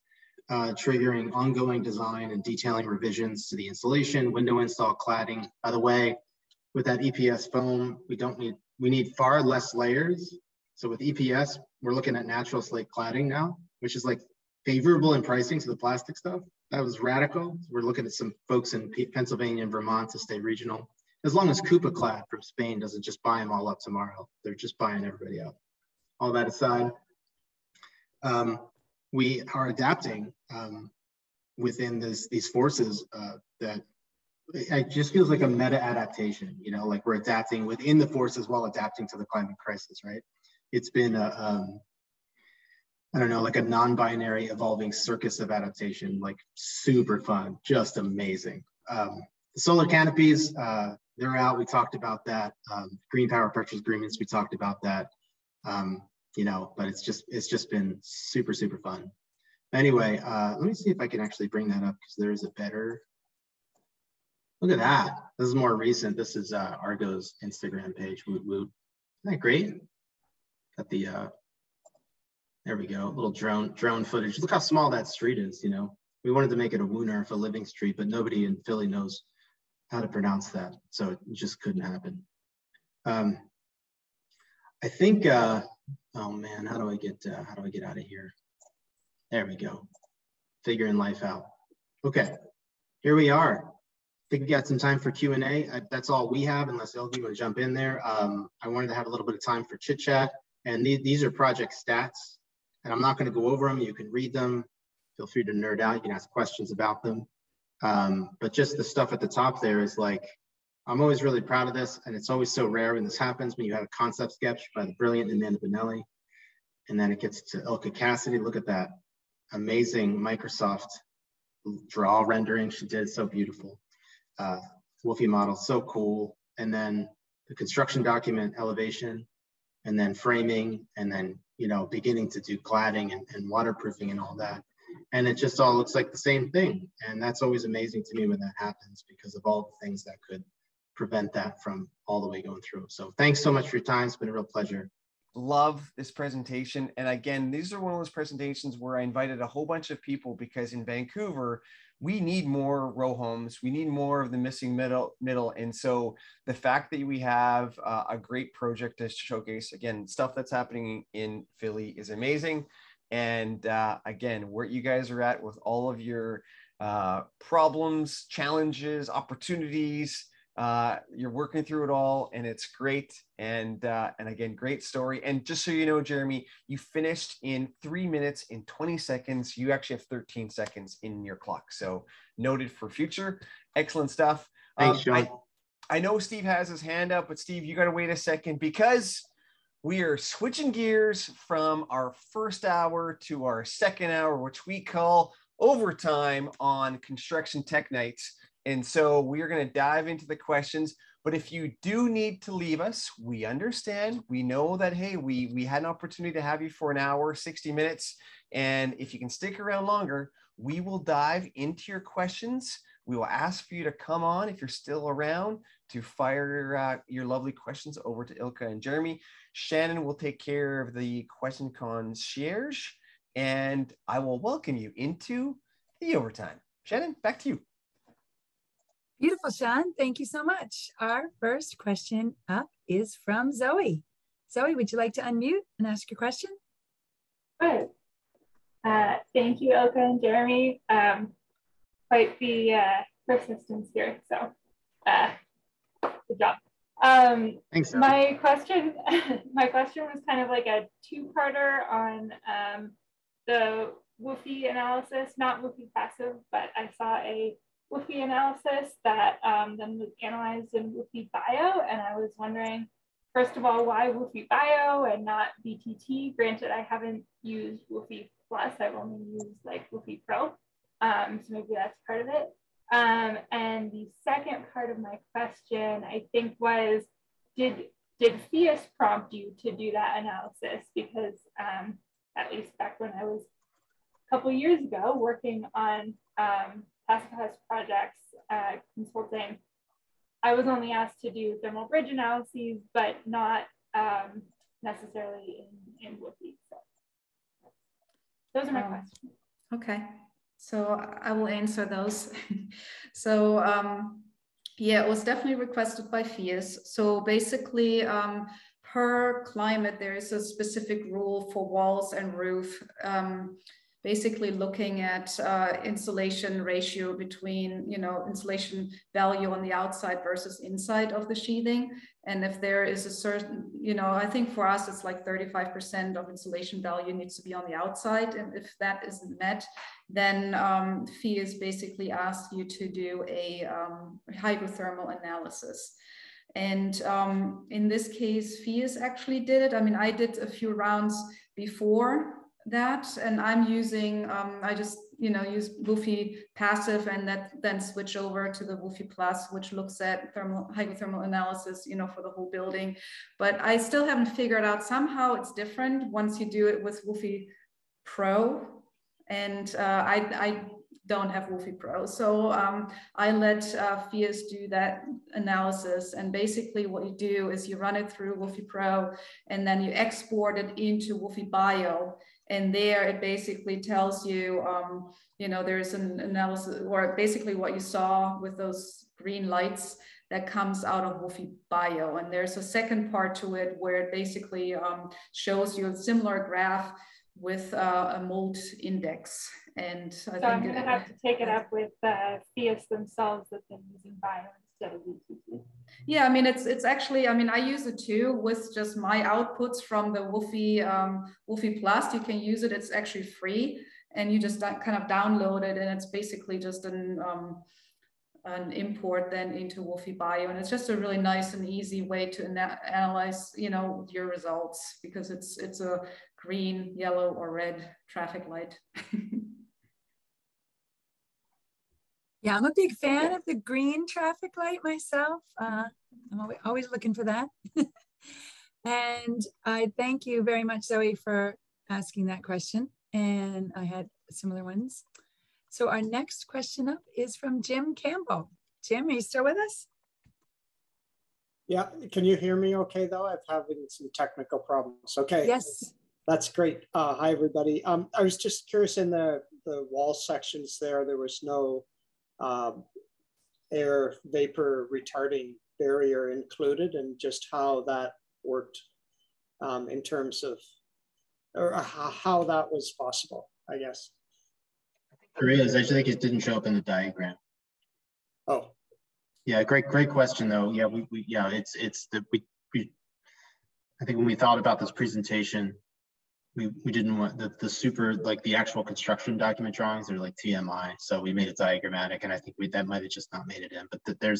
Triggering ongoing design and detailing revisions to the installation, window install, cladding. By the way, with that EPS foam, we need far less layers. So with EPS, we're looking at natural slate cladding now, which is like favorable in pricing to the plastic stuff. That was radical. We're looking at some folks in Pennsylvania and Vermont to stay regional. As long as Coupa Clad from Spain doesn't just buy them all up tomorrow, they're just buying everybody up. All that aside, we are adapting within these forces that it just feels like a meta adaptation, you know, like we're adapting within the forces while adapting to the climate crisis, right? It's been a, I don't know, like a non-binary evolving circus of adaptation, like super fun, just amazing. The solar canopies, they're out, we talked about that. Green power purchase agreements, we talked about that. You know, but it's just been super, super fun. Anyway, let me see if I can actually bring that up, because there is a better, look at that. This is more recent. This is Argo's Instagram page. Woot woot. Isn't that great? Got the, there we go. Little drone footage. Look how small that street is, you know. We wanted to make it a wooner for living street, but nobody in Philly knows how to pronounce that. So it just couldn't happen. I think, oh man, how do I get out of here? There we go. Figuring life out. Okay, here we are. I think we got some time for Q&A. That's all we have, unless Ilka, you want to jump in there. I wanted to have a little bit of time for chit chat, and these are project stats, and I'm not going to go over them. You can read them. Feel free to nerd out. You can ask questions about them. But just the stuff at the top there is like, I'm always really proud of this, and it's always so rare when this happens, when you have a concept sketch by the brilliant Amanda Benelli, and then it gets to Ilka Cassidy. Look at that amazing Microsoft draw rendering she did, so beautiful. WUFI model, so cool. and then the construction document elevation, and then framing, and then, you know, beginning to do cladding and waterproofing and all that. And it just all looks like the same thing. And that's always amazing to me when that happens, because of all the things that could prevent that from all the way going through. So thanks so much for your time. It's been a real pleasure. Love this presentation. And again, these are one of those presentations where I invited a whole bunch of people, because in Vancouver, we need more row homes. We need more of the missing middle. And so the fact that we have a great project to showcase, again, stuff that's happening in Philly is amazing. And again, where you guys are at with all of your problems, challenges, opportunities, you're working through it all, and it's great. And again, great story. And just so you know, Jeremy, you finished in 3 minutes and 20 seconds. You actually have 13 seconds in your clock. So noted for future. Excellent stuff. Thanks, Sean. I know Steve has his hand up, but Steve, you got to wait a second, because we are switching gears from our first hour to our second hour, which we call overtime on Construction Tech Nights. And so we are going to dive into the questions, but if you do need to leave us, we understand. We know that, hey, we had an opportunity to have you for an hour, 60 minutes. And if you can stick around longer, we will dive into your questions. We will ask for you to come on, if you're still around, to fire your lovely questions over to Ilka and Jeremy. Shannon will take care of the question concierge, and I will welcome you into the overtime. Shannon, back to you. Beautiful, Sean. Thank you so much. Our first question up is from Zoe. Zoe, would you like to unmute and ask your question? Good. Thank you, Ilka and Jeremy. Quite the persistence here, so good job. Thanks, Zoe. My question was kind of like a two-parter on the WUFI analysis, not WUFI passive, but I saw a WUFI analysis that then was analyzed in WUFI bio. And I was wondering, first of all, why WUFI bio and not VTT? Granted, I haven't used WUFI Plus. I've only used like WUFI Pro. So maybe that's part of it. And the second part of my question, I think, was, did Phius prompt you to do that analysis? Because at least back when I was a couple years ago working on Passive House projects consulting, I was only asked to do thermal bridge analyses, but not necessarily in WUFI. So those are my questions. Okay, so I will answer those. So yeah, it was definitely requested by Phius. So basically, per climate, there is a specific rule for walls and roof. Basically looking at insulation ratio between, you know, insulation value on the outside versus inside of the sheathing. And if there is a certain, you know, I think for us, it's like 35% of insulation value needs to be on the outside. And if that isn't met, then Phius basically asks you to do a hydrothermal analysis. And in this case, Phius actually did it. I mean, I did a few rounds before that, and I'm using I just, you know, use WUFI passive and then switch over to the WUFI Plus, which looks at hydrothermal analysis, you know, for the whole building. But I still haven't figured out, somehow it's different once you do it with WUFI Pro, and I don't have WUFI Pro, so I let Phius do that analysis. And basically what you do is you run it through WUFI Pro, and then you export it into WUFI Bio. And there it basically tells you, you know, there is an analysis, or basically what you saw with those green lights that comes out of WUFI Bio. And there's a second part to it where it basically shows you a similar graph with a mold index. And so I'm going to have to take it up with Phius themselves that they're using bio instead of VTT. Yeah, I mean, it's actually, I mean, I use it too with just my outputs from the WUFI, WUFI Plus. You can use it, it's actually free, and you just kind of download it, and it's basically just an import then into WUFI Bio. And it's just a really nice and easy way to analyze, you know, your results, because it's a green, yellow, or red traffic light. Yeah, I'm a big fan of the green traffic light myself. I'm always looking for that. And I thank you very much, Zoe, for asking that question. And I had similar ones. So our next question up is from Jim Campbell. Jim, are you still with us? Yeah, can you hear me okay though? I'm having some technical problems. Okay. Yes. That's great. Hi, everybody. I was just curious in the wall sections there, there was no air vapor retarding barrier included, and just how that worked in terms of, or how that was possible, I guess. There is. I think it didn't show up in the diagram. Oh. Yeah, great question though. Yeah, I think when we thought about this presentation, we didn't want the super, like the actual construction document drawings are like TMI. So we made it diagrammatic, and I think that might've just not made it in, but there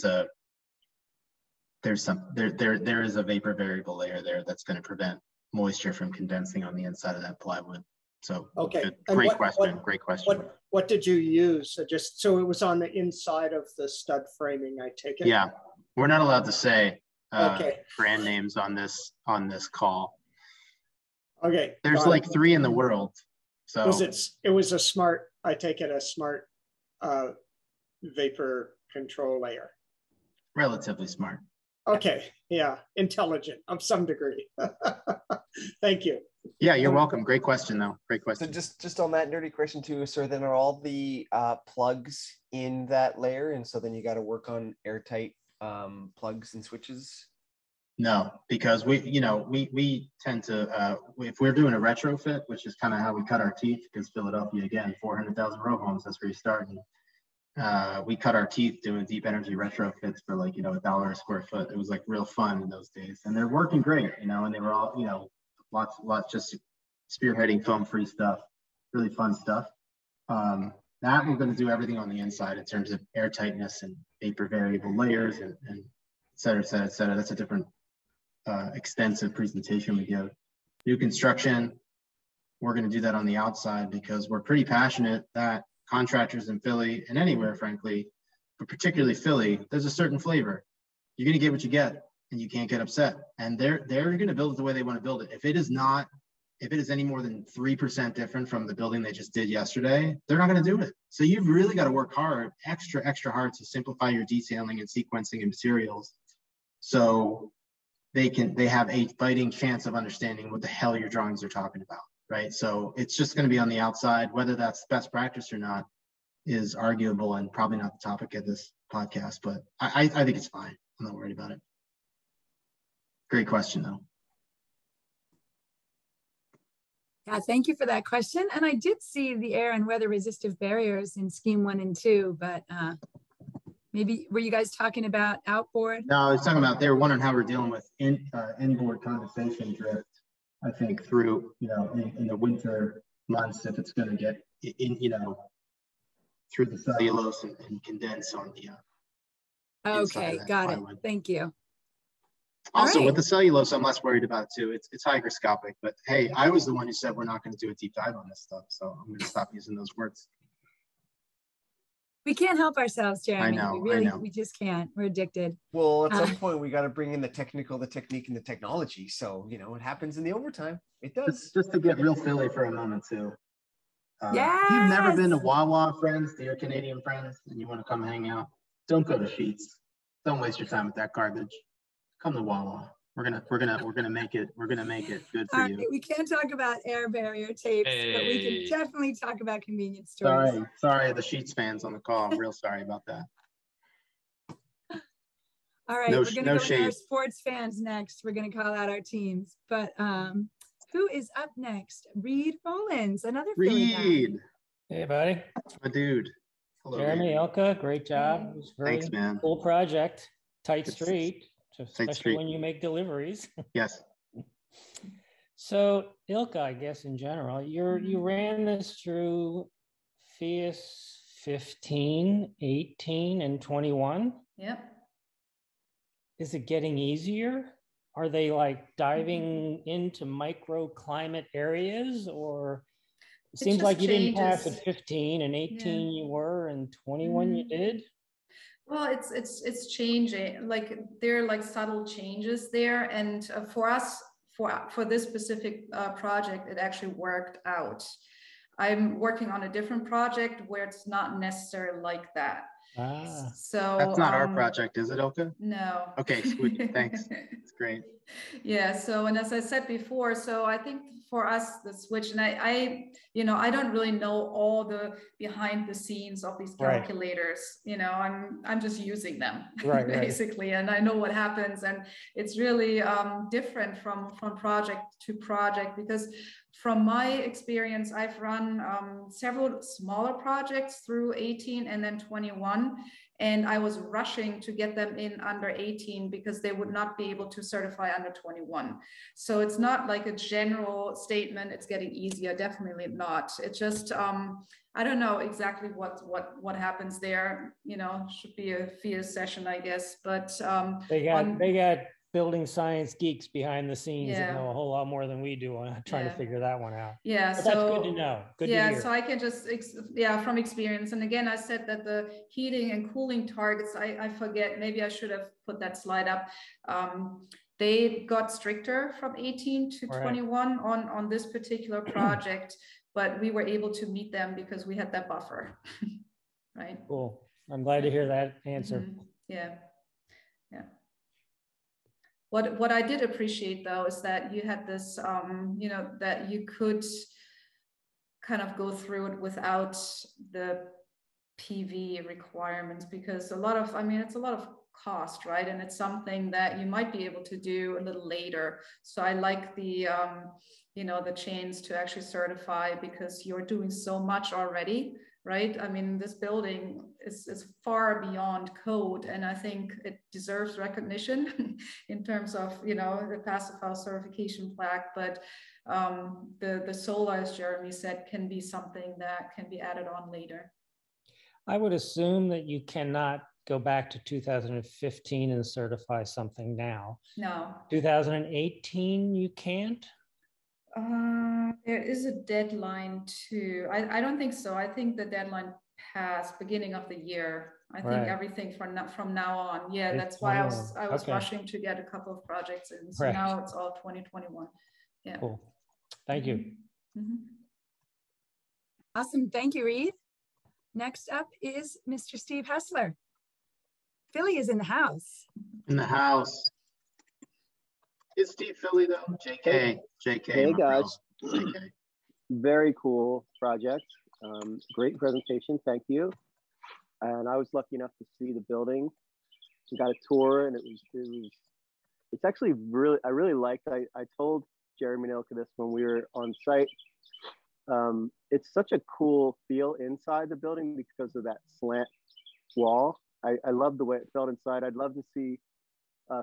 is a vapor variable layer there that's going to prevent moisture from condensing on the inside of that plywood. So okay, great question. What did you use? So just so it was on the inside of the stud framing, I take it. Yeah, we're not allowed to say brand names on this call. Okay, there's like 3 in the world. So it was a smart, I take it, a smart vapor control layer. Relatively smart. Okay, yeah, intelligent of some degree. Thank you. Yeah, you're welcome. Great question, though. Great question. So just on that nerdy question too. So then, are all the plugs in that layer, and so then you got to work on airtight plugs and switches? No, because we tend to if we're doing a retrofit, which is kind of how we cut our teeth, because Philadelphia, again, 400,000 row homes, that's where you start. And, we cut our teeth doing deep energy retrofits for like $1 a square foot. It was like real fun in those days, and they're working great, and they were all lots just spearheading foam free stuff, really fun stuff. That we're going to do everything on the inside in terms of air tightness and vapor variable layers and et cetera. That's a different extensive presentation we give. New construction, we're going to do that on the outside because we're pretty passionate that contractors in Philly and anywhere, frankly, but particularly Philly, there's a certain flavor. You're going to get what you get, and you can't get upset. And they're going to build it the way they want to build it. If it is any more than 3% different from the building they just did yesterday, they're not going to do it. So you've really got to work hard, extra hard, to simplify your detailing and sequencing and materials, so they have a fighting chance of understanding what the hell your drawings are talking about. Right, so it's just going to be on the outside. Whether that's best practice or not is arguable and probably not the topic of this podcast, but I think it's fine. I'm not worried about it. Great question, though. Yeah, thank you for that question. And I did see the air and weather resistive barriers in scheme 1 and 2, but maybe, were you guys talking about outboard? No, I was talking about, they were wondering how we're dealing with inboard condensation drift. I think through, in the winter months, if it's going to get in, through the cellulose and condense on the okay, got plywood. It. Thank you. Also, right. With the cellulose, I'm less worried about it too. It's hygroscopic, but hey, I was the one who said we're not going to do a deep dive on this stuff, so I'm going to stop using those words. We can't help ourselves, Jeremy. I know, we just can't. We're addicted. Well, at some point, we got to bring in the technical, the technique, and the technology. So, it happens in the overtime. It does. Just to get real Philly for a moment, too. Yeah. If you've never been to Wawa, friends, to your Canadian friends, and you want to come hang out, don't go to Sheetz. Don't waste your time with that garbage. Come to Wawa. We're gonna make it good for you. We can't talk about air barrier tapes, but we can definitely talk about convenience stores. Sorry, the Sheetz fans on the call. I'm real sorry about that. All right, we're gonna go to our sports fans next. We're gonna call out our teams, but who is up next? Reed Mullins, another Reed. Hey, buddy. My dude. Hello, Jeremy, Ilka. Great job. It was very Thanks, man. Cool project. Tight street. Especially when you make deliveries. Yes. So Ilka, I guess in general, you ran this through Phius 15, 18, and 21. Yep. Is it getting easier? Are they like diving into microclimate areas, or it seems like you didn't pass at 15 and 18 you were, and 21 you did? Well, it's changing. Like there are like subtle changes there, and for us, for this specific project, it actually worked out. I'm working on a different project where it's not necessarily like that. Ah, so that's not our project, is it, Ilka? No. Okay, sweet. Thanks. It's great. Yeah. So, and as I said before, so I think for us the switch, and I don't really know all the behind the scenes of these calculators. Right. You know, I'm just using them, right, basically, right. And I know what happens, and it's really different from project to project, because from my experience, I've run several smaller projects through 18 and then 21, and I was rushing to get them in under 18 because they would not be able to certify under 21. So it's not like a general statement, it's getting easier, definitely not. It's just, I don't know exactly what happens there. You know, should be a Phius session, I guess, but. They got building science geeks behind the scenes that know a whole lot more than we do on trying to figure that one out. Yeah, but so that's good to know. Good to hear. So I can just from experience. And again, I said that the heating and cooling targets, I forget, maybe I should have put that slide up. They got stricter from 18 to 21 on this particular project, but we were able to meet them because we had that buffer. Right. Cool. I'm glad to hear that answer. Mm-hmm. Yeah. Yeah. What I did appreciate though is that you had this, that you could kind of go through it without the PV requirements, because it's a lot of cost, right? And it's something that you might be able to do a little later. So I like the, the chains to actually certify, because you're doing so much already. Right. I mean, this building is far beyond code, and I think it deserves recognition in terms of, the Passive House certification plaque. But the solar, as Jeremy said, can be something that can be added on later. I would assume that you cannot go back to 2015 and certify something now. No. 2018, you can't? There is a deadline too. I don't think so. I think the deadline passed beginning of the year. I think everything from now on. Yeah, that's why I was rushing to get a couple of projects in. So now it's all 2021. Yeah. Cool. Thank you. Mm-hmm. Awesome. Thank you, Reed. Next up is Mr. Steve Hessler. Philly is in the house. In the house. Is Steve Philly though? JK. Hey guys. JK. Very cool project. Great presentation. Thank you. And I was lucky enough to see the building. We got a tour, and it's actually really, I really liked. I told Jeremy and Ilka this when we were on site. It's such a cool feel inside the building because of that slant wall. I love the way it felt inside. I'd love to see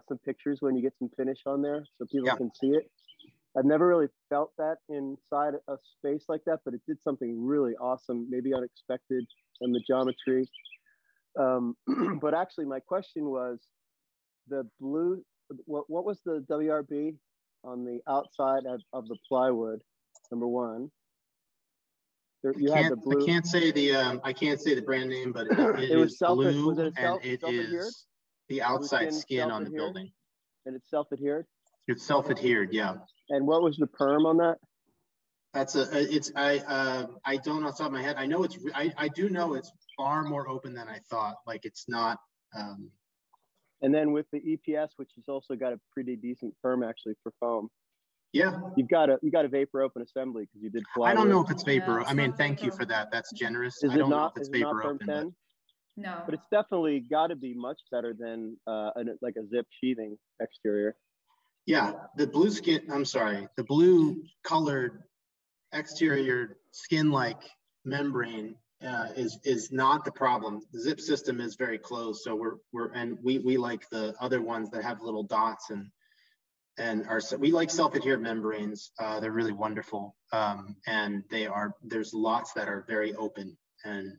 some pictures when you get some finish on there so people can see it. I've never really felt that inside a space like that, but it did something really awesome, maybe unexpected in the geometry. But actually my question was the blue, what was the WRB on the outside of the plywood, number one? I can't say the brand name, but it was blue, and it is the outside skin on the building. And it's self-adhered? It's self-adhered, yeah. And what was the perm on that? I don't know off the top of my head. I do know it's far more open than I thought. Like it's not. And then with the EPS, which has also got a pretty decent perm actually for foam. Yeah. You got a vapor open assembly because you did fly. I don't know if it's vapor. I mean, thank you for that. That's generous. I don't know if it's vapor open. No. But it's definitely got to be much better than like a zip sheathing exterior. Yeah, the blue colored exterior skin-like membrane is not the problem. The zip system is very closed, so we like the other ones that have little dots we like self-adhered membranes. They're really wonderful, and there's lots that are very open and.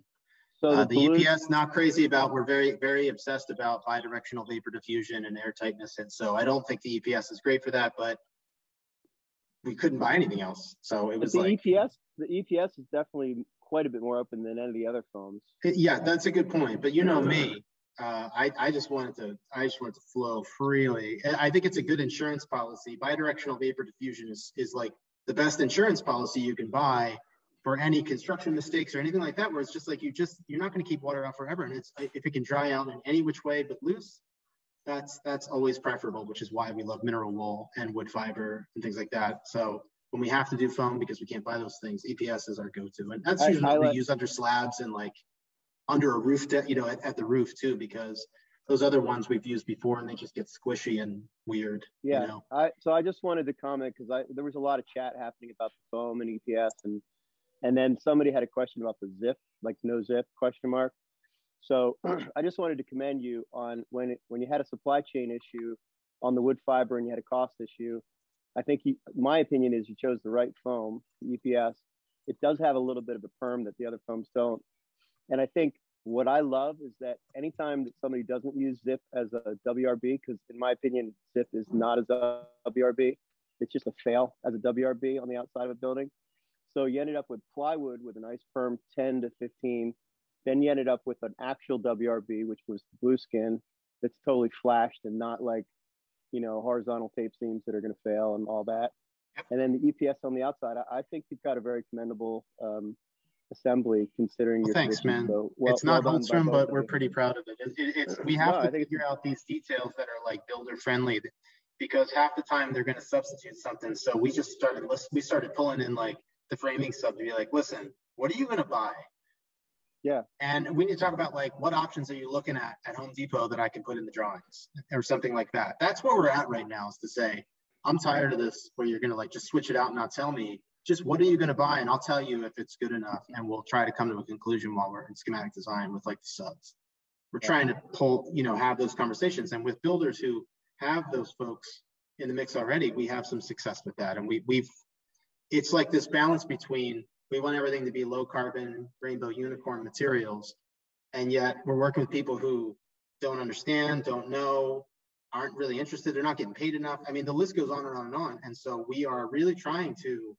So the EPS, not crazy about. We're very, very obsessed about bidirectional vapor diffusion and air tightness, and so I don't think the EPS is great for that. But we couldn't buy anything else, so it was like EPS. The EPS is definitely quite a bit more open than any of the other foams. Yeah, that's a good point. But you know me, I just want it to flow freely. I think it's a good insurance policy. Bidirectional vapor diffusion is like the best insurance policy you can buy for any construction mistakes or anything like that, where it's just like, you're not going to keep water out forever. And it's, if it can dry out in any which way but loose, that's always preferable, which is why we love mineral wool and wood fiber and things like that. So when we have to do foam because we can't buy those things, EPS is our go-to. And that's usually what we use under slabs and like under a roof, at the roof too, because those other ones we've used before and they just get squishy and weird. Yeah, so I just wanted to comment because there was a lot of chat happening about the foam and EPS, and then somebody had a question about the zip, like no zip question mark. So I just wanted to commend you on when you had a supply chain issue on the wood fiber and you had a cost issue. I think my opinion is you chose the right foam, the EPS. It does have a little bit of a perm that the other foams don't. And I think what I love is that anytime that somebody doesn't use zip as a WRB, because in my opinion, zip is not as a WRB. It's just a fail as a WRB on the outside of a building. So you ended up with plywood with a nice perm 10 to 15. Then you ended up with an actual WRB, which was blue skin that's totally flashed and not like, horizontal tape seams that are going to fail and all that. And then the EPS on the outside, I think you've got a very commendable assembly considering your thanks, man. So, it's not Holzraum, but we're pretty proud of it. We have to figure out these details that are like builder friendly, because half the time they're going to substitute something. So we just started pulling in like the framing sub to be like, listen, what are you going to buy? Yeah. And we need to talk about like, what options are you looking at Home Depot that I can put in the drawings or something like that. That's where we're at right now, is to say, I'm tired of this where you're going to like just switch it out and not tell me. Just what are you going to buy? And I'll tell you if it's good enough. And we'll try to come to a conclusion while we're in schematic design with like the subs. We're trying to pull, have those conversations. And with builders who have those folks in the mix already, we have some success with that. And it's like this balance between, we want everything to be low carbon, rainbow unicorn materials. And yet we're working with people who don't understand, don't know, aren't really interested. They're not getting paid enough. I mean, the list goes on and on and on. And so we are really trying to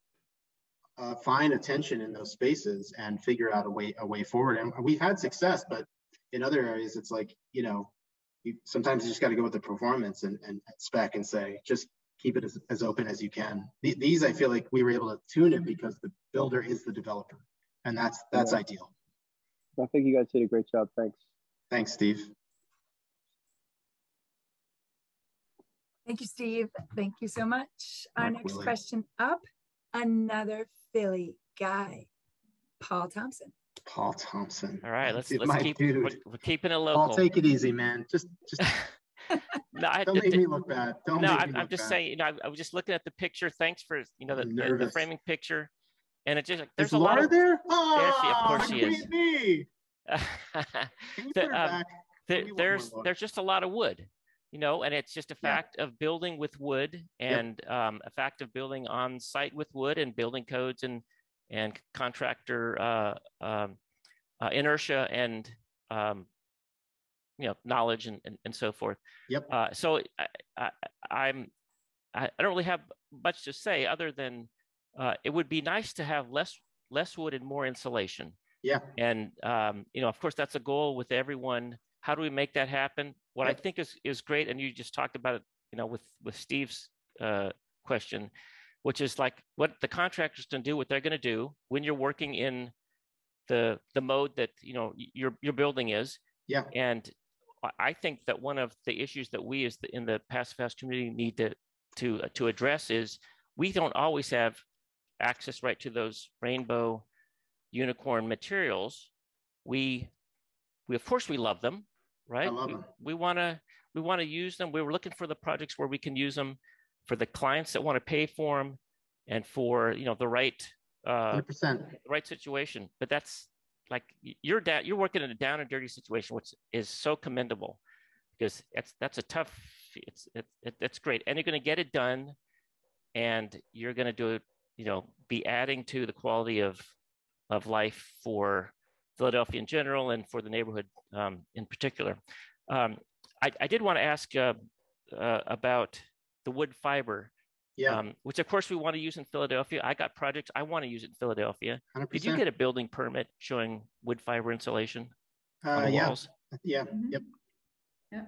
find attention in those spaces and figure out a way forward. And we've had success, but in other areas, it's like, sometimes you just got to go with the performance and spec and say, just keep it as open as you can. These, I feel like we were able to tune it because the builder is the developer, and that's ideal. I think you guys did a great job. Thanks. Thanks, Steve. Thank you, Steve. Thank you so much. Our next question up, another Philly guy, Paul Thompson. Paul Thompson. All right, let's keep it. We're keeping it local. I'll take it easy, man. Just no, don't make me look bad. Don't. No, I'm just saying. I was just looking at the picture. Thanks for the framing picture, and it just there's a lot of there. Oh, there she, of course she is. There's just a lot of wood, and it's just a fact of building with wood, and a fact of building on site with wood, and building codes and contractor inertia and knowledge and so forth. Yep. So I don't really have much to say other than it would be nice to have less wood and more insulation. Yeah. And of course, that's a goal with everyone. How do we make that happen? What I think is great, and you just talked about it, with Steve's question, which is like what the contractors can do, what they're going to do when you're working in the mode that your building is. Yeah. And I think that one of the issues that we in the Passive House community need to address is we don't always have access right to those rainbow unicorn materials. We of course we love them, right? I love them. We want to use them. We were looking for the projects where we can use them for the clients that want to pay for them and for the right 100%. Right situation. But that's like you're working in a down and dirty situation, which is so commendable, because that's a tough. It's great, and you're going to get it done, and you're going to do it. Be adding to the quality of life for Philadelphia in general, and for the neighborhood in particular. I did want to ask about the wood fiber. Yeah. Which of course we want to use in Philadelphia. I got projects I want to use it in Philadelphia. 100%. Did you get a building permit showing wood fiber insulation on the walls? Yeah. Mm-hmm. Yep. Yeah.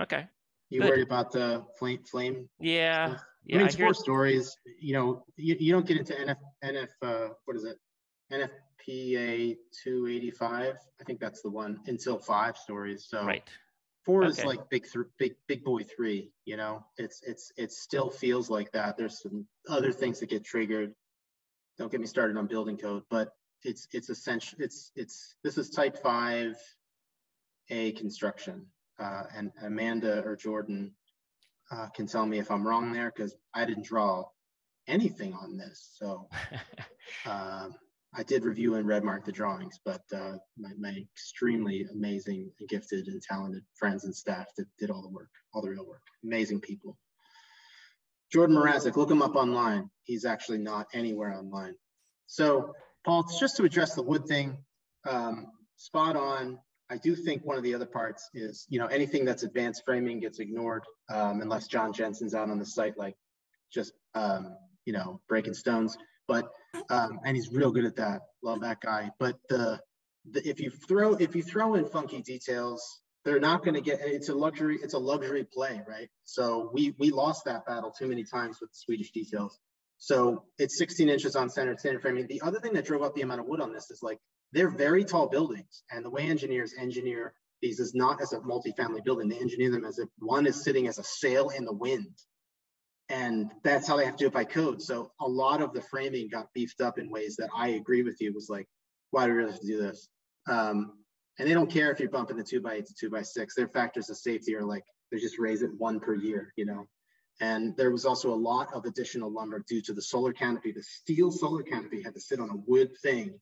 Okay. You worried about the flame? Yeah. Stuff? Yeah. I mean, it's four stories. You know, you don't get into NFPA 285. I think that's the one until 5 stories. So right. Four is like big boy three. You know, it still feels like that. There's some other things that get triggered. Don't get me started on building code, but it's essential. This is type 5A construction. And Amanda or Jordan can tell me if I'm wrong there, because I didn't draw anything on this. So I did review and redmark the drawings, but my extremely amazing, gifted and talented friends and staff that did all the work, all the real work, amazing people. Jordan Mrazik, look him up online. He's actually not anywhere online. So Paul, just to address the wood thing, spot on. I do think one of the other parts is, you know, anything that's advanced framing gets ignored unless John Jensen's out on the site, like just, you know, breaking stones. But, and he's real good at that. Love that guy. But if you throw in funky details, they're not going to get, it's a luxury play, right? So we lost that battle too many times with the Swedish details. So it's 16 inches on standard framing. The other thing that drove up the amount of wood on this is like, they're very tall buildings, and the way engineers engineer these is not as a multifamily building. They engineer them as if one is sitting as a sail in the wind, and that's how they have to do it by code. So a lot of the framing got beefed up in ways that I agree with you. It was like, why do we really have to do this? And they don't care if you're bumping the 2x8 to 2x6. Their factors of safety are like, they just raise it one per year, you know? And there was also a lot of additional lumber due to the solar canopy. The steel solar canopy had to sit on a wood thing.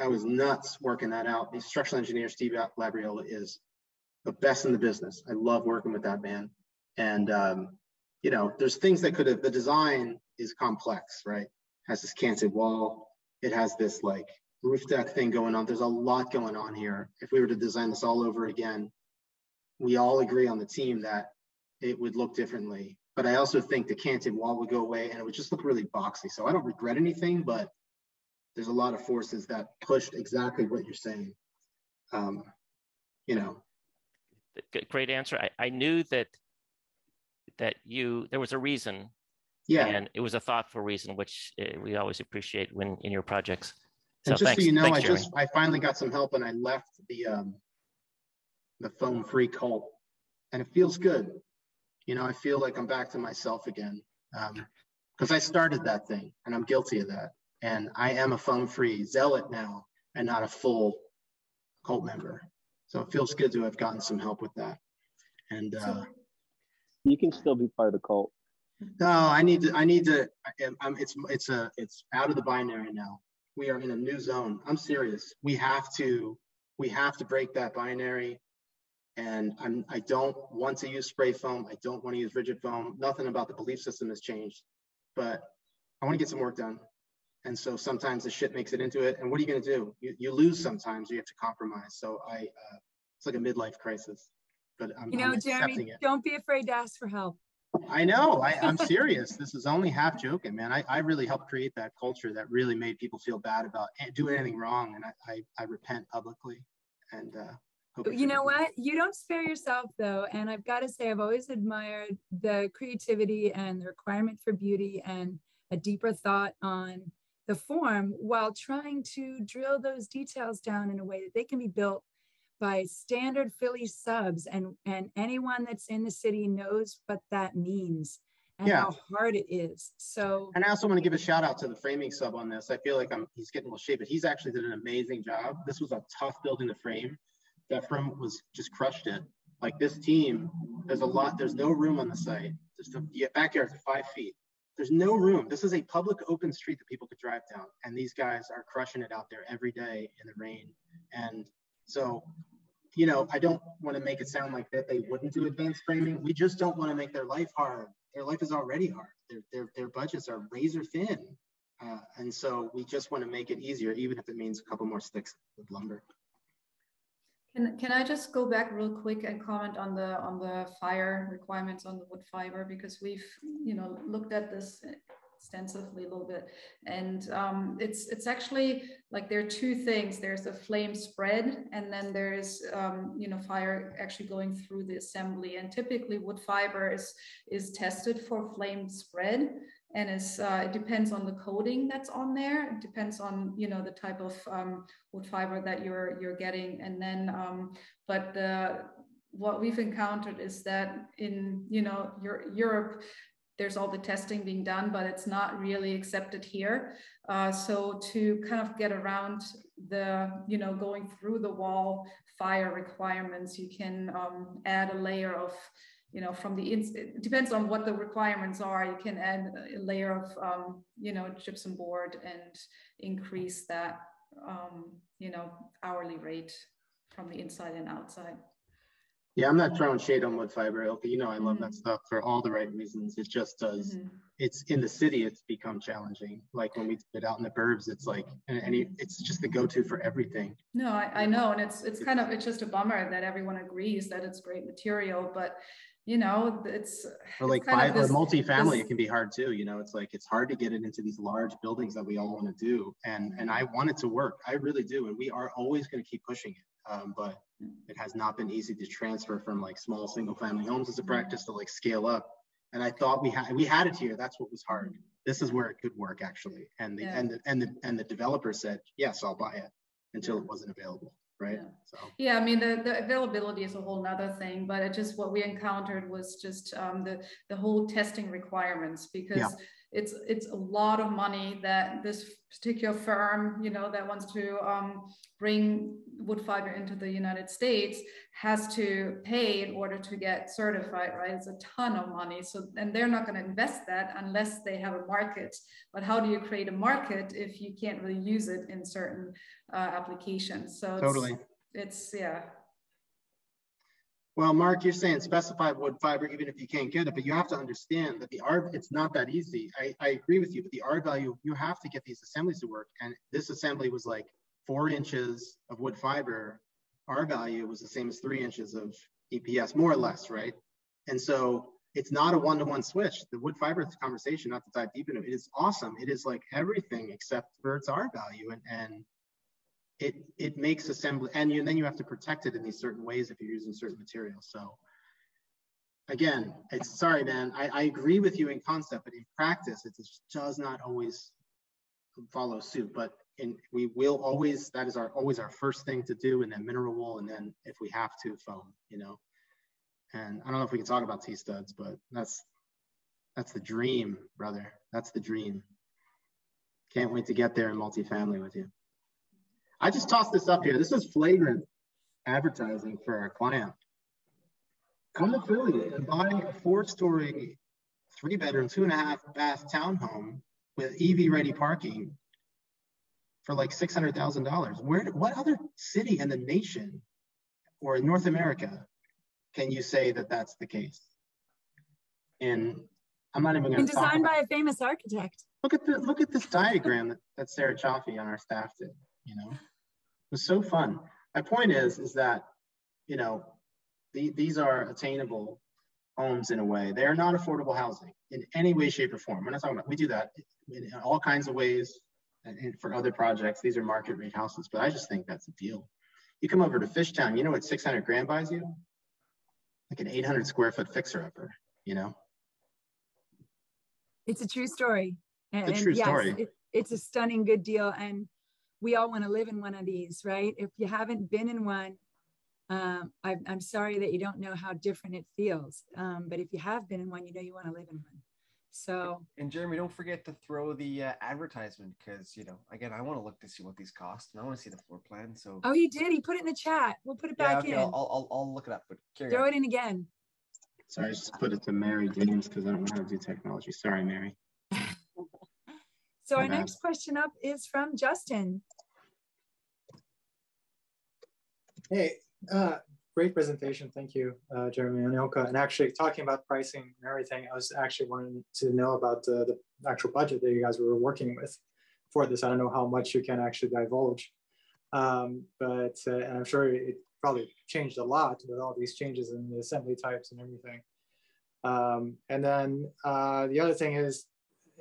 I was nuts working that out. The structural engineer, Steve Labriola, is the best in the business. I love working with that man. And, you know, there's things that could have, the design is complex, right? It has this canted wall. It has this like roof deck thing going on. There's a lot going on here. If we were to design this all over again, we all agree on the team that it would look differently. But I also think the canted wall would go away and it would just look really boxy. So I don't regret anything, but there's a lot of forces that pushed exactly what you're saying. You know, great answer. I knew that there was a reason, and it was a thoughtful reason, which we always appreciate when in your projects. So and just thanks, so you know, thanks, I finally got some help, and I left the foam-free cult, and it feels good. You know, I feel like I'm back to myself again because I started that thing, and I'm guilty of that. And I am a foam-free zealot now and not a full cult member. So it feels good to have gotten some help with that. And you can still be part of the cult. No, I need to, it's out of the binary now. We are in a new zone. I'm serious. We have to break that binary. And I don't want to use spray foam. I don't want to use rigid foam. Nothing about the belief system has changed, but I want to get some work done. And so sometimes the shit makes it into it. And what are you going to do? You lose sometimes. You have to compromise. So it's like a midlife crisis. But I'm accepting it. Don't be afraid to ask for help. I know. I'm serious. This is only half joking, man. I really helped create that culture that really made people feel bad about doing anything wrong. And I repent publicly. And hope you know what? You don't spare yourself, though. And I've got to say, I've always admired the creativity and the requirement for beauty and a deeper thought on the form, while trying to drill those details down in a way that they can be built by standard Philly subs, and anyone that's in the city knows what that means and how hard it is. So, and I also want to give a shout out to the framing sub on this. I feel like he's getting a little shape, but he's actually did an amazing job. This was a tough building to frame. Defram was just crushed it. Like this team, there's no room on the site. The backyard's 5 feet. There's no room. This is a public open street that people could drive down. And these guys are crushing it out there every day in the rain. And so, you know, I don't want to make it sound like that they wouldn't do advanced framing. We just don't want to make their life hard. Their life is already hard. Their budgets are razor thin. And so we just want to make it easier, even if it means a couple more sticks with lumber. Can I just go back real quick and comment on the fire requirements on the wood fiber, because we've looked at this extensively a little bit. And it's actually like there are two things. There's a flame spread, and then there's fire actually going through the assembly. And typically wood fiber is tested for flame spread. And it depends on the coating that's on there. It depends on the type of wood fiber that you're getting. And then, what we've encountered is that in Europe, there's all the testing being done, but it's not really accepted here. So to kind of get around the going through the wall fire requirements, you can add a layer of. It depends on what the requirements are. You can add a layer of, gypsum board and increase that, hourly rate from the inside and outside. Yeah, I'm not throwing shade on wood fiber, Ilka. I love that stuff for all the right reasons. It just does. It's in the city, it's become challenging. Like when we did it out in the burbs, it's like, it's just the go-to for everything. No, I know. And it's just a bummer that everyone agrees that it's great material, but it's or like multifamily, it can be hard too. It's hard to get it into these large buildings that we all want to do. And I want it to work. I really do. And we are always going to keep pushing it. But it has not been easy to transfer from like small single family homes as a practice to like scale up. And I thought we had it here. That's what was hard. This is where it could work actually. And the, and the developer said, yes, I'll buy it until it wasn't available. Right. Yeah. So. Yeah, I mean, the availability is a whole nother thing, but it just what we encountered was just the whole testing requirements, because it's a lot of money that this particular firm, that wants to bring wood fiber into the United States has to pay in order to get certified, right? It's a ton of money. So, and they're not going to invest that unless they have a market. But how do you create a market if you can't really use it in certain applications? So it's, totally. It's, yeah. Well, Mark, you're saying specify wood fiber even if you can't get it, but you have to understand that the R, it's not that easy. I agree with you, but the R value, you have to get these assemblies to work. And this assembly was like 4 inches of wood fiber. R value was the same as 3 inches of EPS, more or less, right? And so it's not a one-to-one switch. The wood fiber conversation, not to dive deep into it, is awesome. It is like everything except for its R value. And it makes assembly, and then you have to protect it in these certain ways if you're using certain materials. So again, it's sorry, man, I agree with you in concept, but in practice, it just does not always follow suit. But we will always, that is always our first thing to do, and then mineral wool, and then if we have to, foam, And I don't know if we can talk about T-studs, but that's the dream, brother. That's the dream. Can't wait to get there in multifamily with you. I just tossed this up here. This is flagrant advertising for our client. Come to Philly and buy a 4-story, 3-bedroom, 2.5-bath townhome with EV-ready parking for like $600,000. What other city in the nation or in North America can you say that that's the case? And I'm not even going to talk about it. And designed by a famous architect. Look at this diagram that Sarah Chaffee on our staff did. It was so fun. My point is that, these are attainable homes in a way. They are not affordable housing in any way, shape, or form. We're not talking about, we do that in all kinds of ways and for other projects. These are market rate houses, but I just think that's a deal. You come over to Fishtown, what 600 grand buys you? Like an 800 square foot fixer upper, It's a true story. It's a true story. It's a stunning good deal. And we all want to live in one of these, right? If you haven't been in one, I'm sorry that you don't know how different it feels. But if you have been in one, you want to live in one. So. And Jeremy, don't forget to throw the advertisement because, again, I want to look to see what these cost and I want to see the floor plan. So. Oh, he did. He put it in the chat. We'll put it back in. I'll look it up, but carry on. Throw it in again. Sorry, I just put it to Mary James because I don't know how to do technology. Sorry, Mary. So our next question up is from Justin. Hey, great presentation. Thank you, Jeremy and Ilka. And actually talking about pricing and everything, I was actually wanting to know about the actual budget that you guys were working with for this. I don't know how much you can actually divulge, and I'm sure it probably changed a lot with all these changes in the assembly types and everything. The other thing is,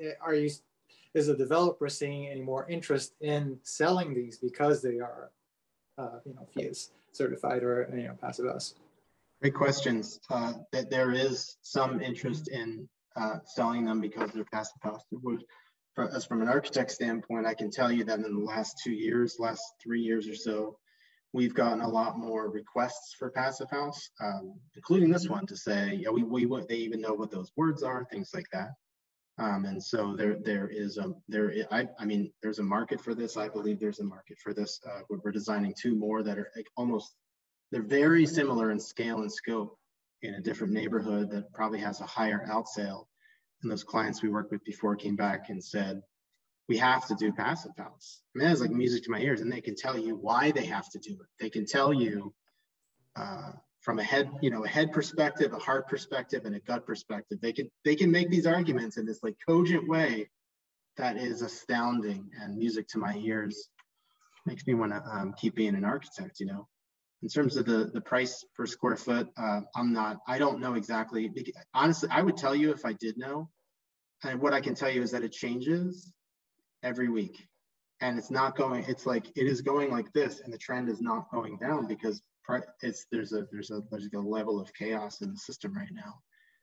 is the developer seeing any more interest in selling these because they are, Phius certified or Passive House? Great questions. That there is some interest in selling them because they're Passive House. As from an architect standpoint, I can tell you that in the last 3 years or so, we've gotten a lot more requests for Passive House, including this one, to say, yeah, they even know what those words are, things like that. And so there's a market for this. I believe there's a market for this. We're designing two more that are they're very similar in scale and scope in a different neighborhood that probably has a higher out sale. And those clients we worked with before came back and said, we have to do Passive House. I mean, that was like music to my ears, and they can tell you why they have to do it. They can tell you from a head perspective, a heart perspective, and a gut perspective. They can make these arguments in this like cogent way that is astounding and music to my ears. Makes me want to keep being an architect, In terms of the price per square foot, I don't know exactly. Honestly, I would tell you if I did know. And what I can tell you is that it changes every week. And it's not going, it is going like this, and the trend is not going down because there's a level of chaos in the system right now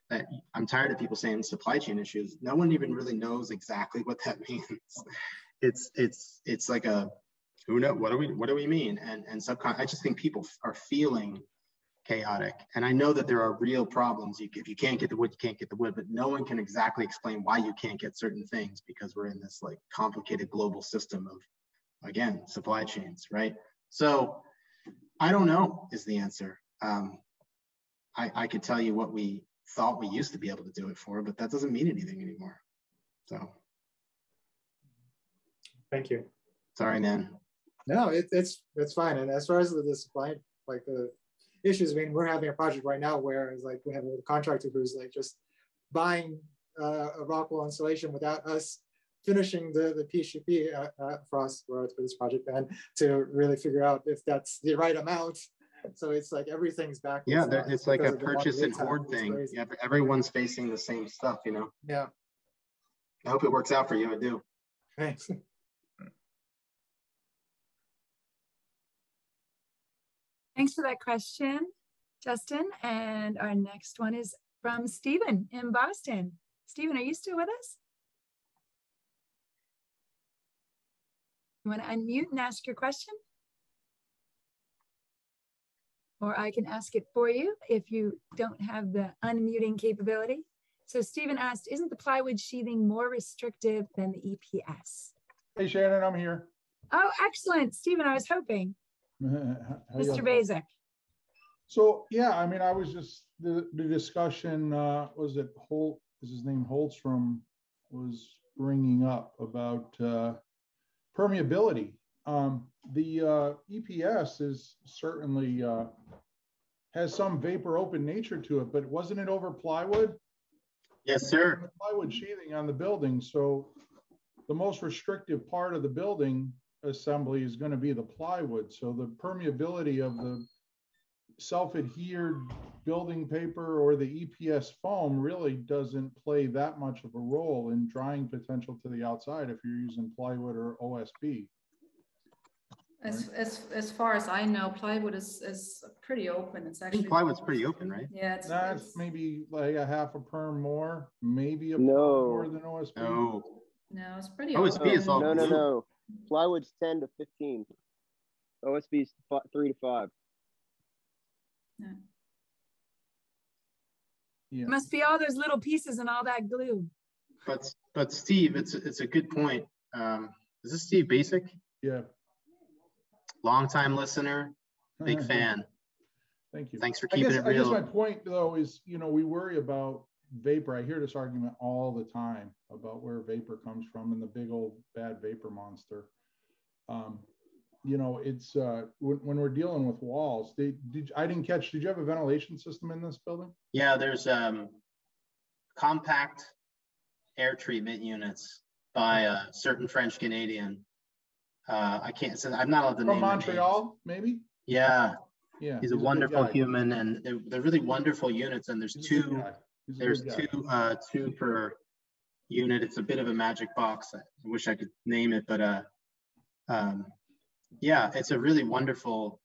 that I'm tired of people saying supply chain issues. No one even really knows exactly what that means. It's like a, who knows? What do we mean? And I just think people are feeling chaotic. And I know that there are real problems. If you can't get the wood, you can't get the wood, but no one can exactly explain why you can't get certain things because we're in this like complicated global system of, again, supply chains, right? So I don't know is the answer. I could tell you what we thought we used to be able to do it for, but that doesn't mean anything anymore. So. Thank you. Sorry, man. No, it's fine. And as far as the supply, like the issues, I mean, we're having a project right now where it's like we have a contractor who's like just buying a rock wall installation without us finishing the PHP for us for this project and to really figure out if that's the right amount. So it's like everything's back. Yeah, it's like a purchase and hoard thing. Yeah, everyone's facing the same stuff, Yeah. I hope it works out for you. I do. Thanks. Thanks for that question, Justin. And our next one is from Stephen in Boston. Stephen, are you still with us? You want to unmute and ask your question? Or I can ask it for you if you don't have the unmuting capability. So Stephen asked, isn't the plywood sheathing more restrictive than the EPS? Hey, Shannon, I'm here. Oh, excellent. Stephen, I was hoping. Mr. Basic. So yeah, I mean, I was just the discussion was it Holzraum was bringing up about permeability. The EPS is certainly has some vapor open nature to it, but wasn't it over plywood? Yes, sir. The plywood sheathing on the building, so the most restrictive part of the building assembly is going to be the plywood. So the permeability of the self-adhered building paper or the EPS foam really doesn't play that much of a role in drying potential to the outside if you're using plywood or OSB. Right? As far as I know, plywood is pretty open. It's actually, I think plywood's pretty open, right? Yeah, it's maybe like a half a perm more, maybe a perm more than OSB. No, it's pretty OSB open. Is all no. Plywood's 10 to 15. OSB's 3 to 5. Yeah. It must be all those little pieces and all that glue. But Steve, it's a good point. Is this Steve Basic? Yeah. Longtime listener, big fan. Thank you. Thanks for keeping it real. I guess my point though is, we worry about vapor. I hear this argument all the time about where vapor comes from and the big old bad vapor monster. It's when we're dealing with walls. Did you have a ventilation system in this building? Yeah, there's compact air treatment units by a certain French Canadian. I can't say, I'm not allowed to name. From Montreal, maybe. Yeah. He's a wonderful human, and they're really wonderful units. And there's two per unit. It's a bit of a magic box. I wish I could name it, but yeah, it's a really wonderful,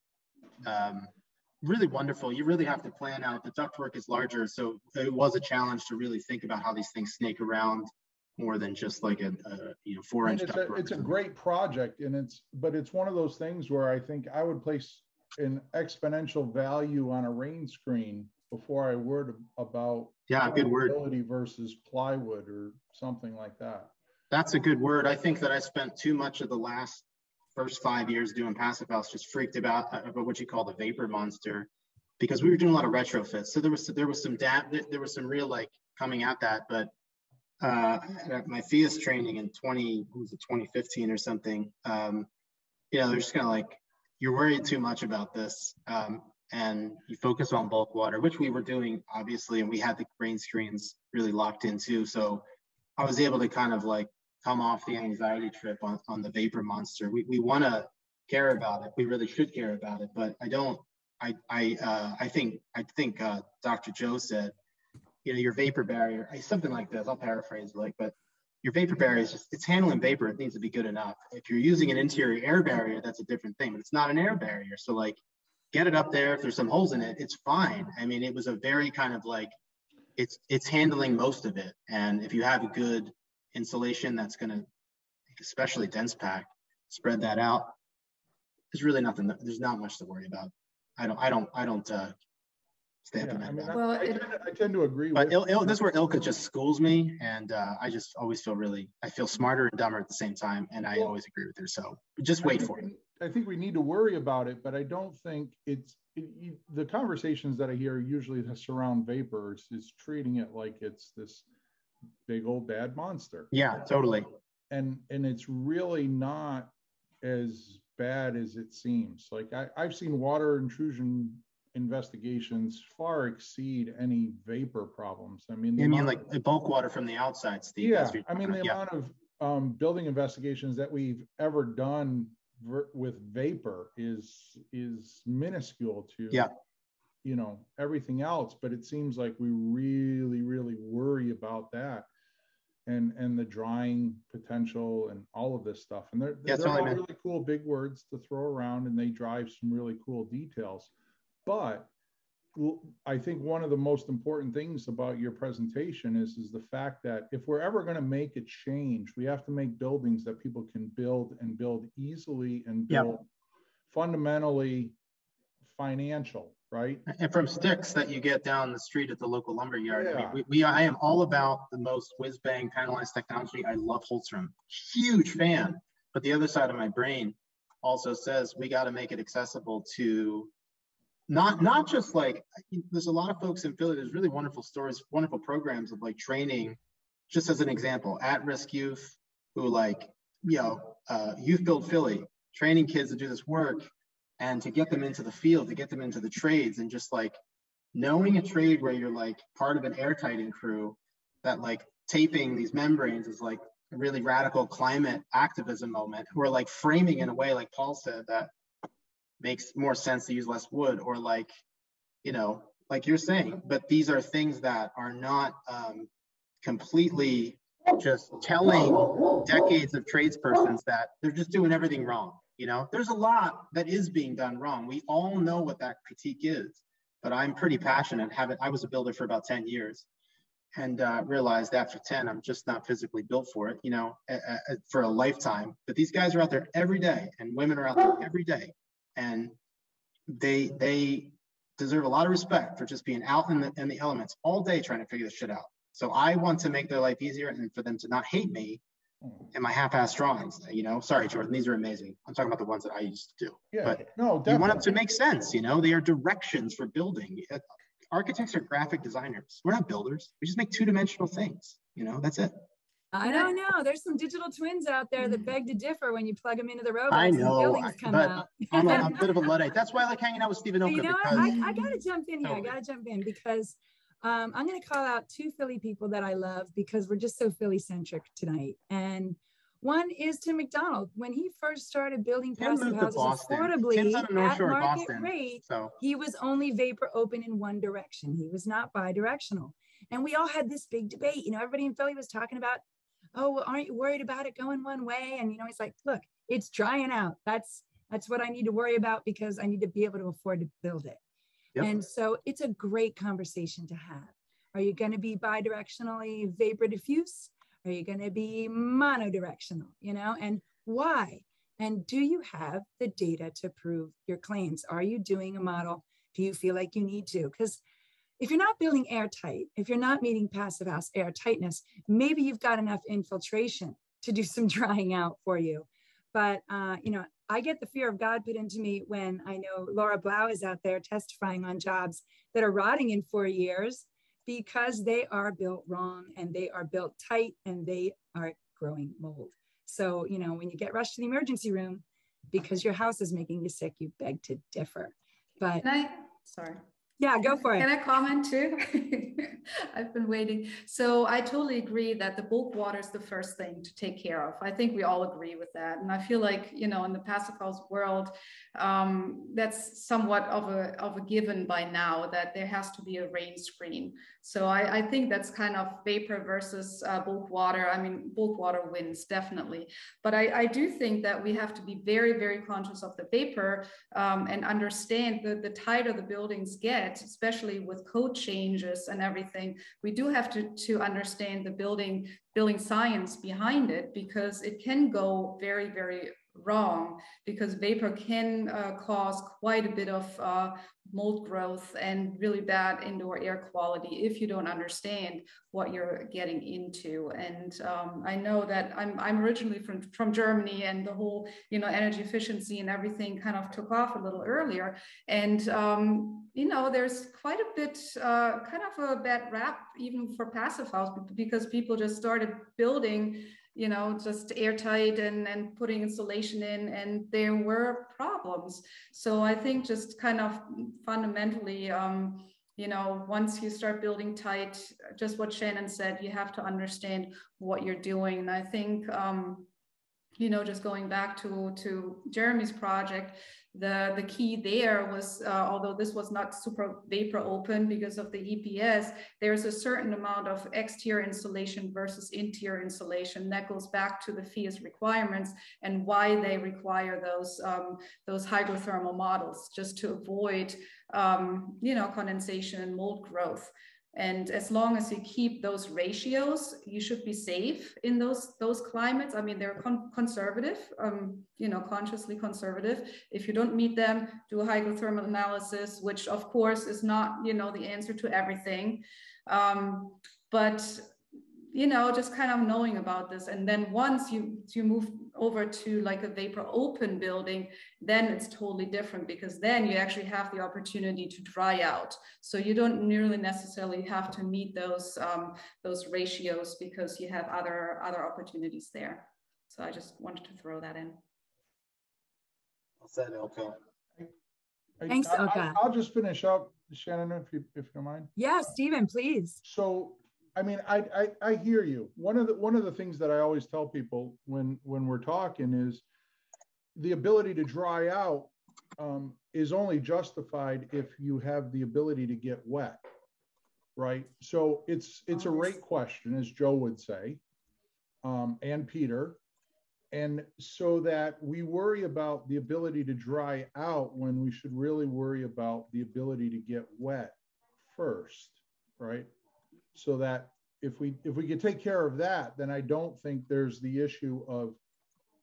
You really have to plan out. The ductwork is larger, so it was a challenge to really think about how these things snake around more than just like a you know, 4-inch ductwork. It's a great project, and it's one of those things where I think I would place an exponential value on a rain screen before I worried about durability versus plywood or something like that. That's a good word. I think that I spent too much of the first 5 years doing Passive House just freaked about what you call the vapor monster, because we were doing a lot of retrofits. So there was some real like coming at that. But at my Phius training in 2015 or something, you know, they're just kind of like, you're worried too much about this, and you focus on bulk water, which we were doing obviously, and we had the rain screens really locked in too. So I was able to kind of like come off the anxiety trip on the vapor monster. We want to care about it. We really should care about it, but I don't. I think Dr. Joe said, you know, your vapor barrier, something like this. I'll paraphrase, like, but your vapor barrier is just, it's handling vapor. It needs to be good enough. If you're using an interior air barrier, that's a different thing, but it's not an air barrier. So like, get it up there. If there's some holes in it, it's fine. I mean, it was a very kind of like, it's handling most of it, and if you have a good insulation that's going to, especially dense pack, spread that out, there's really nothing, there's not much to worry about. I don't stamp on that. I tend to agree with you. That's where Ilka just schools me, and I just always feel I feel smarter and dumber at the same time, and I always agree with her, so just wait for it. I think we need to worry about it, but I don't think the conversations that I hear usually surround vapor is treating it like it's this big old bad monster. Yeah, totally. And it's really not as bad as it seems. Like I've seen water intrusion investigations far exceed any vapor problems. I mean, like bulk water from the outside, Steve. Yeah, I mean the amount of building investigations that we've ever done with vapor is minuscule to you know, everything else, but it seems like we really worry about that and the drying potential and all of this stuff, and they're all really cool big words to throw around, and they drive some really cool details. But I think one of the most important things about your presentation is the fact that if we're ever going to make a change, we have to make buildings that people can build and build easily and build fundamentally financial, right? And from sticks that you get down the street at the local lumber yard. Yeah. I mean, I am all about the most whiz-bang panelized technology. I love Holzraum, huge fan. But the other side of my brain also says we got to make it accessible to not just like, there's a lot of folks in Philly, there's really wonderful stories, wonderful programs of like training, just as an example, at-risk youth who like, you know, Youth Build Philly, training kids to do this work, and to get them into the field, to get them into the trades, and just like knowing a trade where you're like part of an airtighting crew, that like taping these membranes is like a really radical climate activism moment, who are like framing in a way, like Paul said, that makes more sense to use less wood, or like, you know, like you're saying, but these are things that are not completely just telling decades of tradespersons that they're just doing everything wrong. You know, there's a lot that is being done wrong. We all know what that critique is, but I'm pretty passionate. I was a builder for about 10 years and realized after 10, I'm just not physically built for it, you know, for a lifetime. But these guys are out there every day, and women are out there every day. And they deserve a lot of respect for just being out in the elements all day trying to figure this shit out. So I want to make their life easier and for them to not hate me and my half-ass drawings, you know. Sorry, Jordan, these are amazing. I'm talking about the ones that I used to do. Yeah, but no, you want them to make sense, you know. They are directions for building. Architects are graphic designers. We're not builders. We just make two-dimensional things, you know. That's it. I don't know. There's some digital twins out there that beg to differ when you plug them into the robots. I know, and but I'm a bit of a Luddite. That's why I like hanging out with Stephen Oakley. You know, I got to jump in here. I got to jump in because I'm going to call out two Philly people that I love because we're just so Philly-centric tonight. And one is Tim McDonald. When he first started building passive houses affordably at market rate, he was only vapor open in one direction. He was not bi-directional. And we all had this big debate. You know, everybody in Philly was talking about oh, well, aren't you worried about it going one way? And, you know, he's like, look, it's drying out. That's what I need to worry about because I need to be able to afford to build it. Yep. And so it's a great conversation to have. Are you going to be bidirectionally vapor diffuse? Are you going to be monodirectional, you know, and why? And do you have the data to prove your claims? Are you doing a model? Do you feel like you need to? Because if you're not building airtight, if you're not meeting passive house airtightness, maybe you've got enough infiltration to do some drying out for you. But, you know, I get the fear of God put into me when I know Laura Blau is out there testifying on jobs that are rotting in 4 years because they are built wrong and they are built tight and they aren't growing mold. So, you know, when you get rushed to the emergency room because your house is making you sick, you beg to differ. But sorry. Yeah, go for it. Can I comment too? I've been waiting. So I totally agree that the bulk water is the first thing to take care of. I think we all agree with that. And I feel like, you know, in the passive house world, that's somewhat of a given by now that there has to be a rain screen. So I think that's kind of vapor versus bulk water. I mean, bulk water wins definitely. But I do think that we have to be very, very conscious of the vapor and understand that the tighter the buildings get, especially with code changes and everything, we do have to understand the building science behind it, because it can go very, very wrong, because vapor can cause quite a bit of mold growth and really bad indoor air quality if you don't understand what you're getting into. And I know that I'm originally from Germany, and the whole, you know, energy efficiency and everything kind of took off a little earlier. And you know, there's quite a bit kind of a bad rap even for passive house, because people just started building, you know, just airtight and putting insulation in, and there were problems. So I think just kind of fundamentally, you know, once you start building tight, just what Shannon said, you have to understand what you're doing. And I think, you know, just going back to Jeremy's project, the key there was, although this was not super vapor open because of the EPS, there's a certain amount of exterior insulation versus interior insulation that goes back to the Phius requirements and why they require those hydrothermal models, just to avoid, you know, condensation and mold growth. And as long as you keep those ratios, you should be safe in those climates. I mean, they're conservative, you know, consciously conservative. If you don't meet them, do a hydrothermal analysis, which of course is not, you know, the answer to everything. But, you know, just kind of knowing about this. And then once you move over to like a vapor open building, then it's totally different, because then you actually have the opportunity to dry out. So you don't really necessarily have to meet those ratios, because you have other opportunities there. So I just wanted to throw that in. Well said, Ilka. Thanks, Ilka. I'll just finish up, Shannon, if you don't mind. Yeah, Stephen, please. So, I mean, I hear you. One of the things that I always tell people when we're talking is the ability to dry out is only justified if you have the ability to get wet, right? So it's a rate question, as Joe would say, and Peter. And so that we worry about the ability to dry out when we should really worry about the ability to get wet first, right? So that if we could take care of that, then I don't think there's the issue of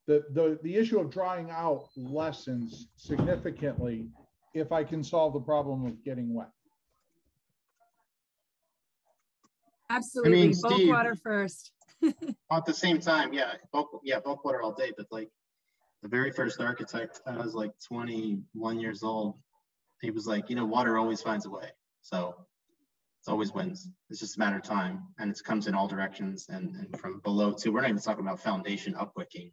the issue of drying out lessens significantly if I can solve the problem of getting wet. Absolutely. I mean, bulk water first. At the same time, yeah, bulk water all day. But like the very first architect, I was like 21 years old. He was like, you know, water always finds a way. So it's always wins. It's just a matter of time, and it comes in all directions and from below too. We're not even talking about foundation upwicking.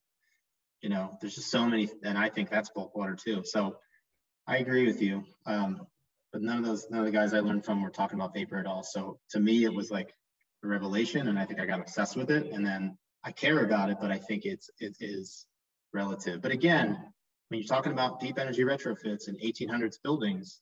You know, there's just so many, and I think that's bulk water too. So I agree with you. But none of the guys I learned from were talking about vapor at all. So to me, it was like a revelation, and I think I got obsessed with it. And then I care about it, but I think it is relative. But again, when you're talking about deep energy retrofits in 1800s buildings,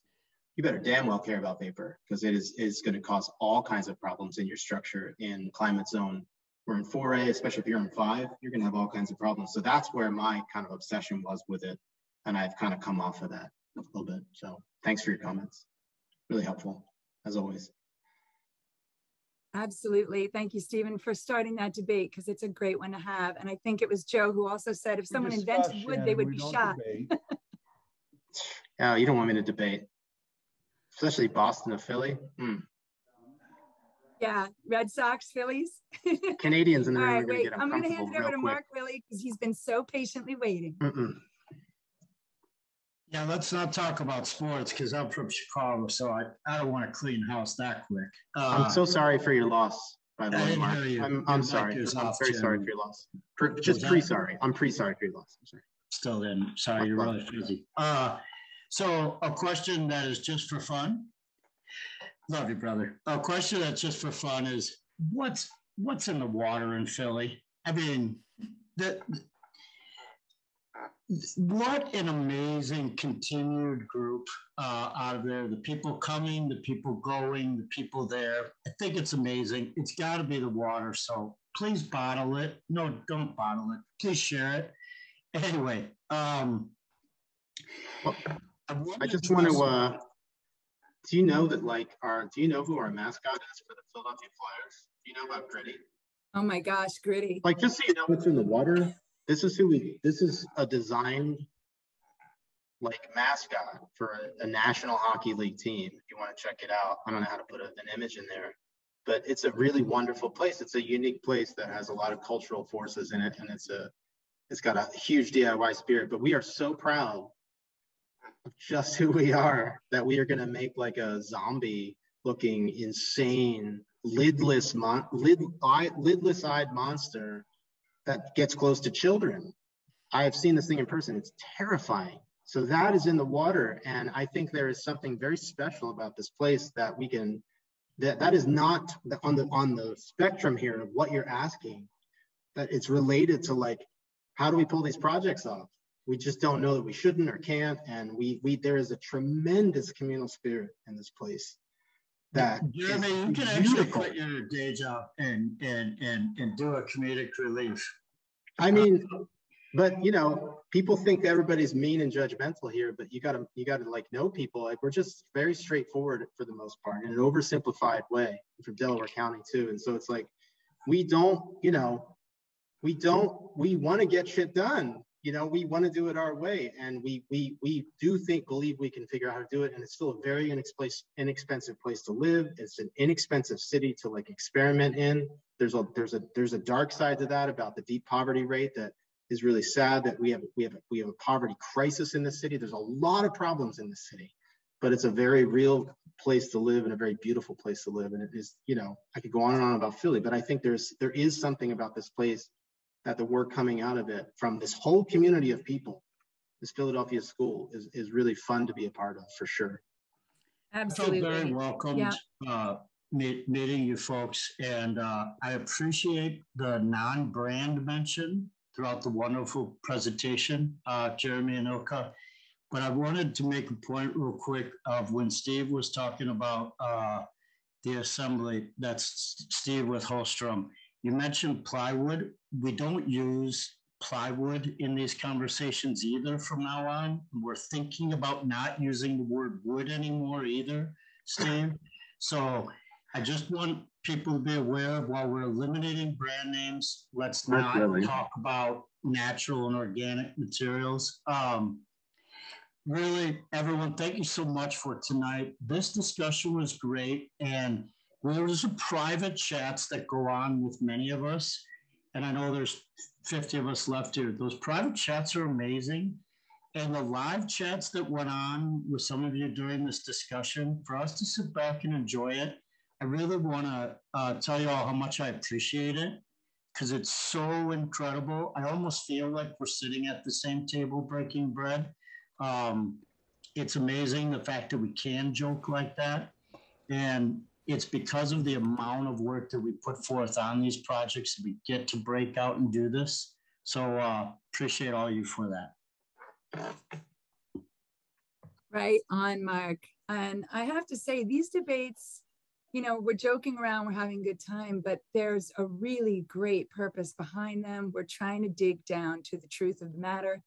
you better damn well care about vapor, because it is going to cause all kinds of problems in your structure in climate zone we're in 4A, especially if you're in 5, you're going to have all kinds of problems. So that's where my kind of obsession was with it. And I've kind of come off of that a little bit. So thanks for your comments. Really helpful, as always. Absolutely. Thank you, Stephen, for starting that debate, because it's a great one to have. And I think it was Joe who also said if someone invented wood, they would be shot. Oh, you don't want me to debate, especially Boston or Philly. Mm. Yeah, Red Sox, Phillies. Canadians in the room are going to get uncomfortable. I'm going to hand it over to Mark Willie because he's been so patiently waiting. Yeah, let's not talk about sports because I'm from Chicago, so I don't want to clean house that quick. I'm so sorry for your loss, by the way, Mark. I'm sorry. I'm very sorry for your loss. I'm pretty sorry for your loss. I'm sorry. Still in. Sorry, you're really busy. So a question that is just for fun. Love you, brother. A question that's just for fun is what's in the water in Philly? I mean, what an amazing continued group out of there. The people coming, the people going, the people there. I think it's amazing. It's got to be the water. So please bottle it. No, don't bottle it. Please share it. Anyway, I just want to. Do you know that, like, do you know who our mascot is for the Philadelphia Flyers? Do you know about Gritty? Oh my gosh, Gritty! Like, just so you know, what's in the water. This is a designed, like, mascot for a National Hockey League team. If you want to check it out, I don't know how to put an image in there, but it's a really wonderful place. It's a unique place that has a lot of cultural forces in it, and it's got a huge DIY spirit. But we are so proud of just who we are that we are going to make like a zombie-looking, insane, lidless-eyed monster that gets close to children. I have seen this thing in person. It's terrifying. So that is in the water, and I think there is something very special about this place that we can. That is not on the spectrum here of what you're asking. That it's related to like. How do we pull these projects off? We just don't know that we shouldn't or can't. And there is a tremendous communal spirit in this place. That Jeremy, you can actually quit your day job and do a comedic relief. I mean, but you know, people think everybody's mean and judgmental here, but you gotta like know people. Like we're just very straightforward for the most part in an oversimplified way. I'm from Delaware County too. And so it's like, we don't, you know, we want to get shit done. You know, we want to do it our way. And we do believe we can figure out how to do it. And it's still a very inexpensive place to live. It's an inexpensive city to like experiment in. There's a dark side to that about the deep poverty rate that is really sad that we have a poverty crisis in the city. There's a lot of problems in the city, but it's a very real place to live and a very beautiful place to live. And it is, you know, I could go on and on about Philly, but I think there is something about this place that the work coming out of it from this whole community of people, this Philadelphia school is really fun to be a part of for sure. Absolutely. I felt very welcomed meeting you folks. And I appreciate the non-brand mention throughout the wonderful presentation, Jeremy and Ilka. But I wanted to make a point real quick of when Steve was talking about the assembly, that's Steve with Holstrom. You mentioned plywood. We don't use plywood in these conversations either from now on. We're thinking about not using the word wood anymore either, Steve. So I just want people to be aware of while we're eliminating brand names, let's not talk about natural and organic materials. Really, everyone, thank you so much for tonight. This discussion was great. And there's some private chats that go on with many of us, and I know there's 50 of us left here. Those private chats are amazing, and the live chats that went on with some of you during this discussion, for us to sit back and enjoy it, I really want to tell you all how much I appreciate it, because it's so incredible. I almost feel like we're sitting at the same table breaking bread. It's amazing the fact that we can joke like that, and it's because of the amount of work that we put forth on these projects that we get to break out and do this. So appreciate all you for that. Right on, Mark. And I have to say, these debates, you know, we're joking around, we're having a good time, but there's a really great purpose behind them. We're trying to dig down to the truth of the matter.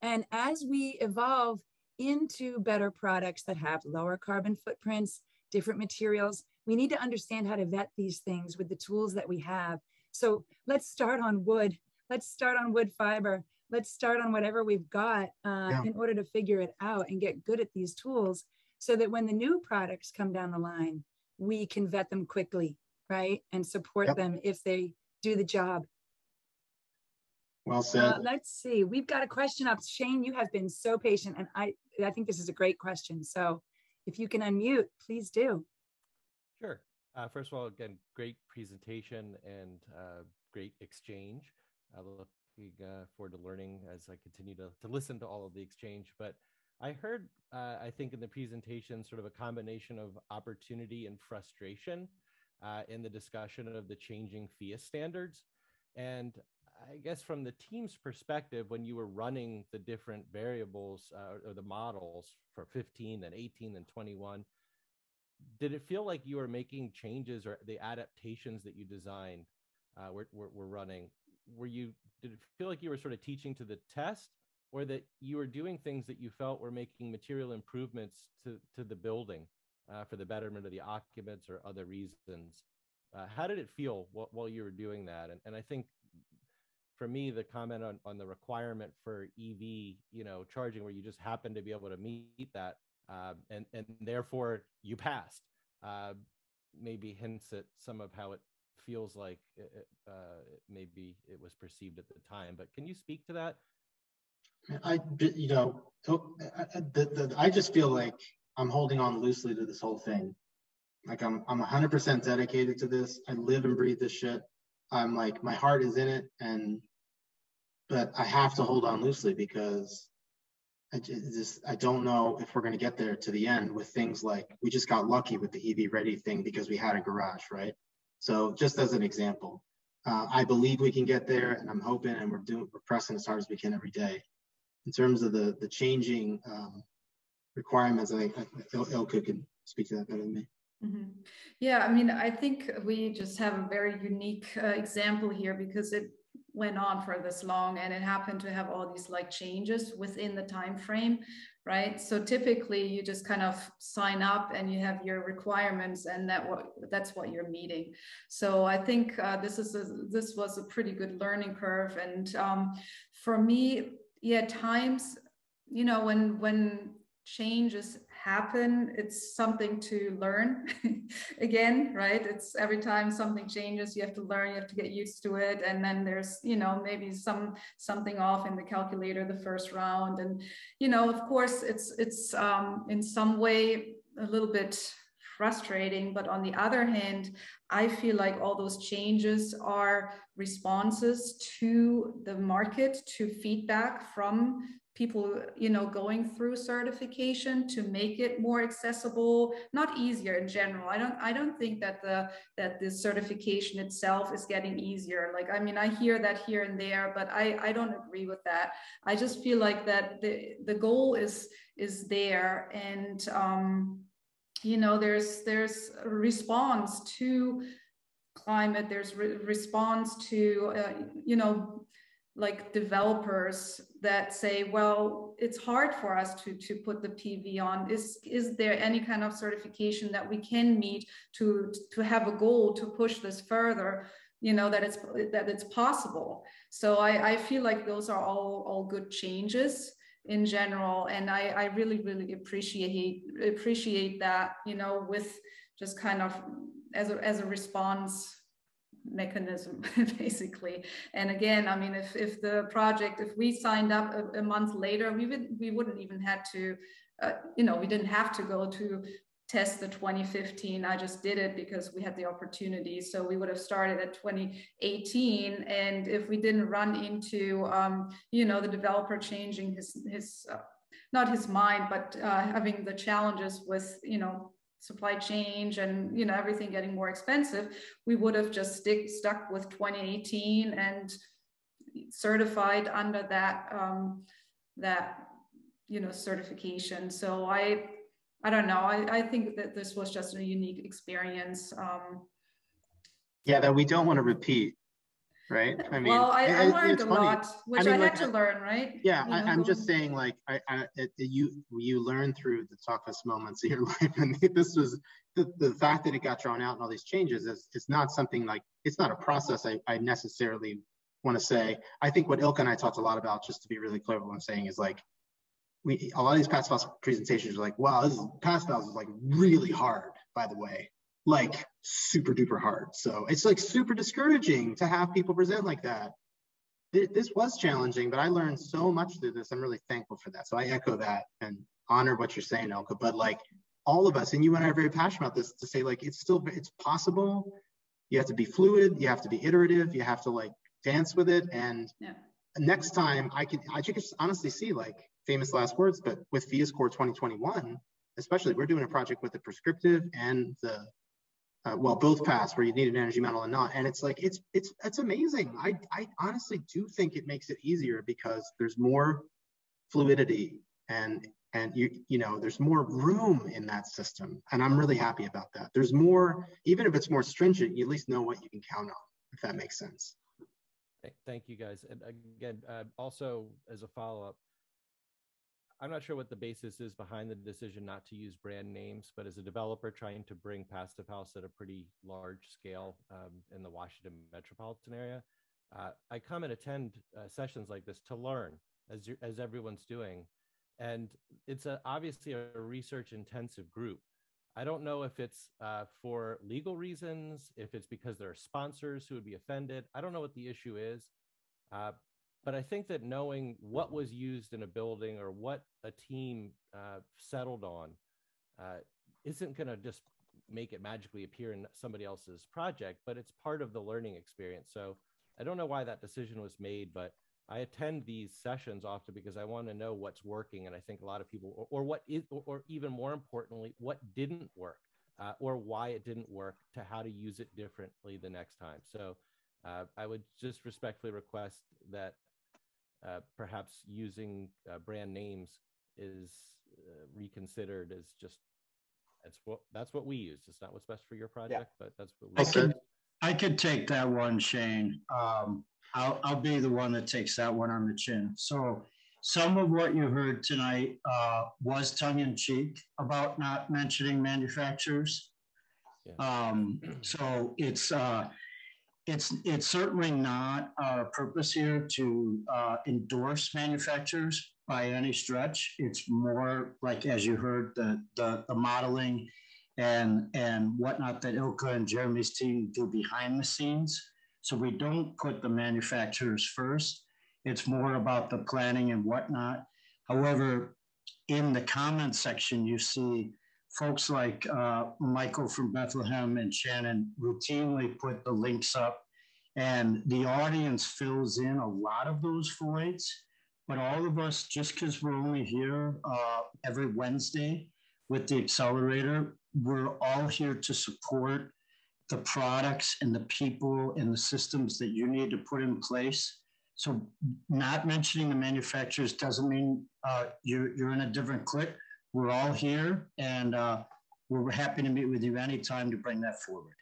And as we evolve into better products that have lower carbon footprints, different materials, we need to understand how to vet these things with the tools that we have. So let's start on wood. Let's start on wood fiber. Let's start on whatever we've got in order to figure it out and get good at these tools so that when the new products come down the line, we can vet them quickly, right? And support them if they do the job. Well said. Let's see, we've got a question up. Shane, you have been so patient, and I think this is a great question. So if you can unmute, please do. Sure. First of all, again, great presentation and great exchange. Looking forward to learning as I continue to listen to all of the exchange. But I heard, I think in the presentation, sort of a combination of opportunity and frustration in the discussion of the changing Phius standards. And I guess from the team's perspective, when you were running the different variables or the models for 15 and 18 and 21, did it feel like you were making changes, or the adaptations that you designed were running? Did it feel like you were sort of teaching to the test, or that you were doing things that you felt were making material improvements to the building for the betterment of the occupants or other reasons? How did it feel while you were doing that? And I think for me, the comment on the requirement for EV, you know, charging, where you just happen to be able to meet that and therefore you passed, maybe hints at some of how it feels like maybe it was perceived at the time. But can you speak to that? I just feel like I'm holding on loosely to this whole thing. Like I'm 100% dedicated to this. I live and breathe this shit. I'm like, my heart is in it, but I have to hold on loosely because I don't know if we're going to get there to the end with things like, we just got lucky with the EV ready thing because we had a garage, right? So just as an example, I believe we can get there, and I'm hoping, and we're pressing as hard as we can every day. In terms of the changing requirements, I think Ilka can speak to that better than me. Mm-hmm. Yeah, I mean, I think we just have a very unique example here because it went on for this long, and it happened to have all these like changes within the time frame, right? So typically you just kind of sign up and you have your requirements, and that's what you're meeting. So I think this was a pretty good learning curve. And for me, yeah, times, you know, when changes happen, it's something to learn again, right? It's every time something changes, you have to learn, you have to get used to it. And then there's, you know, maybe something off in the calculator the first round. And, you know, of course it's in some way a little bit frustrating, but on the other hand, I feel like all those changes are responses to the market, to feedback from people, you know, going through certification to make it more accessible, not easier in general. I don't think that the certification itself is getting easier. Like, I mean, I hear that here and there, but I don't agree with that. I just feel like that the goal is there, and you know, there's a response to climate, there's response to you know, like developers that say, well, it's hard for us to put the PV on. Is there any kind of certification that we can meet to have a goal to push this further, you know, that it's possible? So I feel like those are all good changes in general. And I really, really appreciate that, you know, with just kind of as a response mechanism, basically. And again, I mean, if we signed up a month later, we wouldn't even have to, you know, we didn't have to go to test the 2015. I just did it because we had the opportunity. So we would have started at 2018. And if we didn't run into, you know, the developer changing his not his mind, but having the challenges with, you know, supply chain and, you know, everything getting more expensive, we would have just stuck with 2018 and certified under that, you know, certification. So I I don't know. I think that this was just a unique experience. Yeah, that we don't want to repeat, right? I mean, well, I learned a lot, which I mean, I had to learn, right? Yeah, I'm just saying, like, you learn through the toughest moments of your life, and this was the fact that it got drawn out and all these changes is not something like, it's not a process I necessarily want to say. I think what Ilka and I talked a lot about, just to be really clear, what I'm saying is like, a lot of these Passive House presentations are like, wow, this Passive House is like really hard, by the way, like super duper hard. So it's like super discouraging to have people present like that. This was challenging, but I learned so much through this. I'm really thankful for that. So I echo that and honor what you're saying, Ilka, but like all of us, and you and I are very passionate about this, to say like, it's possible. You have to be fluid. You have to be iterative. You have to like dance with it. And yeah. Next time I can honestly see like, famous last words, but with Phius Core 2021, especially, we're doing a project with the prescriptive and the, well, both paths where you need an energy model and not. And it's like, it's amazing. I honestly do think it makes it easier because there's more fluidity and you know, there's more room in that system. And I'm really happy about that. There's more, even if it's more stringent, you at least know what you can count on, if that makes sense. Thank you guys. And again, also as a follow-up, I'm not sure what the basis is behind the decision not to use brand names, but as a developer trying to bring Passive House at a pretty large scale in the Washington metropolitan area, I come and attend sessions like this to learn, as everyone's doing. And it's obviously a research intensive group. I don't know if it's for legal reasons, if it's because there are sponsors who would be offended. I don't know what the issue is. But I think that knowing what was used in a building or what a team settled on isn't going to just make it magically appear in somebody else's project, but it's part of the learning experience. So I don't know why that decision was made, but I attend these sessions often because I want to know what's working. And I think a lot of people, or what is, or even more importantly, what didn't work or why it didn't work, to how to use it differently the next time. So I would just respectfully request that perhaps using brand names is reconsidered as just, that's what we used. It's not what's best for your project, yeah. But that's what we used. I could take that one, Shane. I'll be the one that takes that one on the chin. So some of what you heard tonight was tongue in cheek about not mentioning manufacturers. Yeah. So it's certainly not our purpose here to endorse manufacturers by any stretch. It's more like, as you heard, the modeling and whatnot that Ilka and Jeremy's team do behind the scenes. So we don't put the manufacturers first. It's more about the planning and whatnot. However, in the comment section, you see folks like Michael from Bethlehem and Shannon routinely put the links up, and the audience fills in a lot of those voids. But all of us, just because we're only here every Wednesday with the accelerator, we're all here to support the products and the people and the systems that you need to put in place. So not mentioning the manufacturers doesn't mean you're in a different clique. We're all here, and we're happy to meet with you anytime to bring that forward.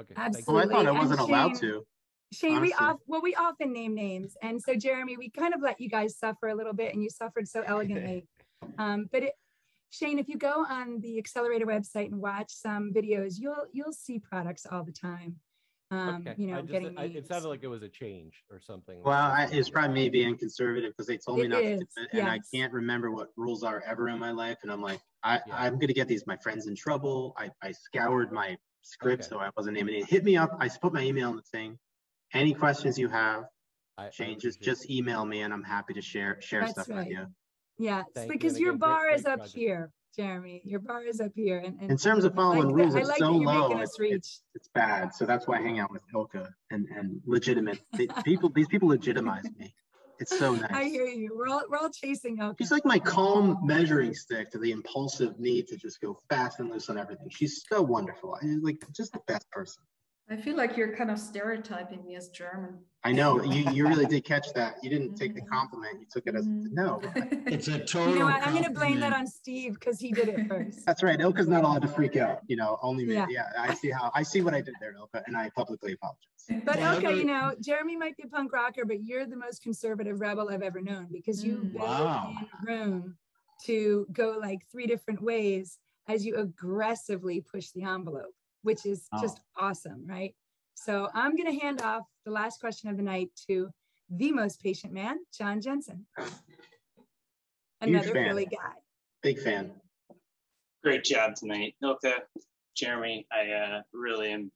Okay. Absolutely. Well, I thought I wasn't allowed to. Shane, we often name names. And so, Jeremy, we kind of let you guys suffer a little bit, and you suffered so elegantly. But Shane, if you go on the Accelerator website and watch some videos, you'll see products all the time. Okay. You know, it sounded like it was a change or something. Well, it's probably me being conservative because they told me not to do it, and I can't remember what rules are ever in my life. And I'm like, I'm going to get these my friends in trouble. I scoured my script, so I wasn't naming it. Hit me up. I put my email in the thing. Any questions you have, changes, just email me, and I'm happy to share stuff with you. Yeah, because your bar is up here, Jeremy. Your bar is up here. And in terms of following rules, it's so low, it's bad. So that's why I hang out with Ilka and legitimate people. These people legitimize me. It's so nice. I hear you. We're all chasing Ilka. She's like my calm measuring stick to the impulsive need to just go fast and loose on everything. She's so wonderful. Like, just the best person. I feel like you're kind of stereotyping me as German. I know, you really did catch that. You didn't take the compliment, you took it as no. It's a total I'm going to blame that on Steve because he did it first. That's right, Ilka's not allowed to freak out, you know, only me. Yeah. I see what I did there, Ilka, and I publicly apologize. But Ilka, you know, Jeremy might be a punk rocker, but you're the most conservative rebel I've ever known because you built in room to go like 3 different ways as you aggressively push the envelope, which is just awesome, right? So I'm going to hand off the last question of the night to the most patient man, John Jensen. Another Philly guy. Big fan. Great job tonight, Ilka, Jeremy. I really am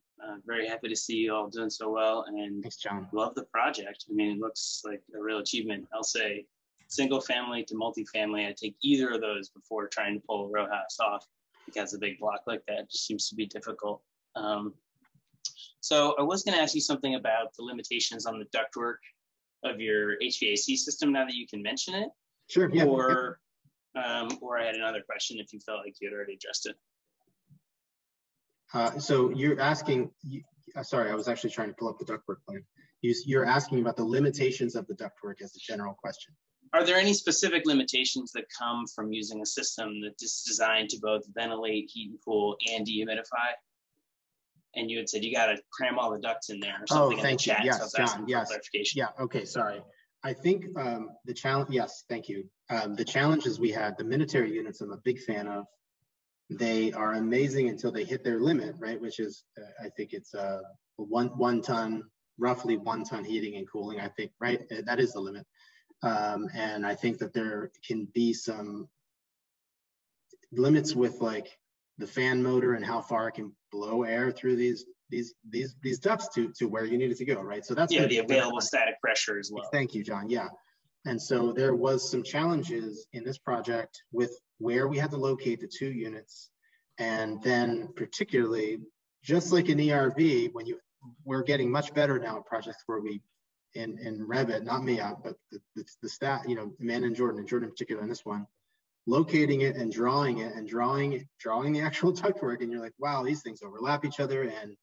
very happy to see you all doing so well. And thanks, John. Love the project. I mean, it looks like a real achievement. I'll say single family to multifamily. I take either of those before trying to pull a row house off because a big block like that just seems to be difficult. So I was going to ask you something about the limitations on the ductwork of your HVAC system now that you can mention it. Sure. Yeah. Or I had another question if you felt like you had already addressed it. So you're asking, sorry, I was actually trying to pull up the ductwork plan. You're asking about the limitations of the ductwork as a general question. Are there any specific limitations that come from using a system that is designed to both ventilate, heat and cool, and dehumidify? And you had said you got to cram all the ducts in there or something. Oh, thank you. Yes, John. Yes. Yeah. Okay. Sorry. I think the challenge. Yes. Thank you. The challenges we had, the military units, I'm a big fan of. They are amazing until they hit their limit, right? Which is, I think it's one ton, roughly 1 ton heating and cooling. I think, right? That is the limit. And I think that there can be some limits with like the fan motor and how far it can blow air through these ducts to where you need it to go, right? So that's the available static pressure as well. Thank you, John. Yeah, and so there was some challenges in this project with where we had to locate the 2 units, and then particularly just like an ERV, when we're getting much better now at projects where we in Revit, not me, but the staff, you know, Amanda and Jordan in particular in this one, locating it and drawing it and drawing the actual ductwork, and you're like, wow, these things overlap each other. And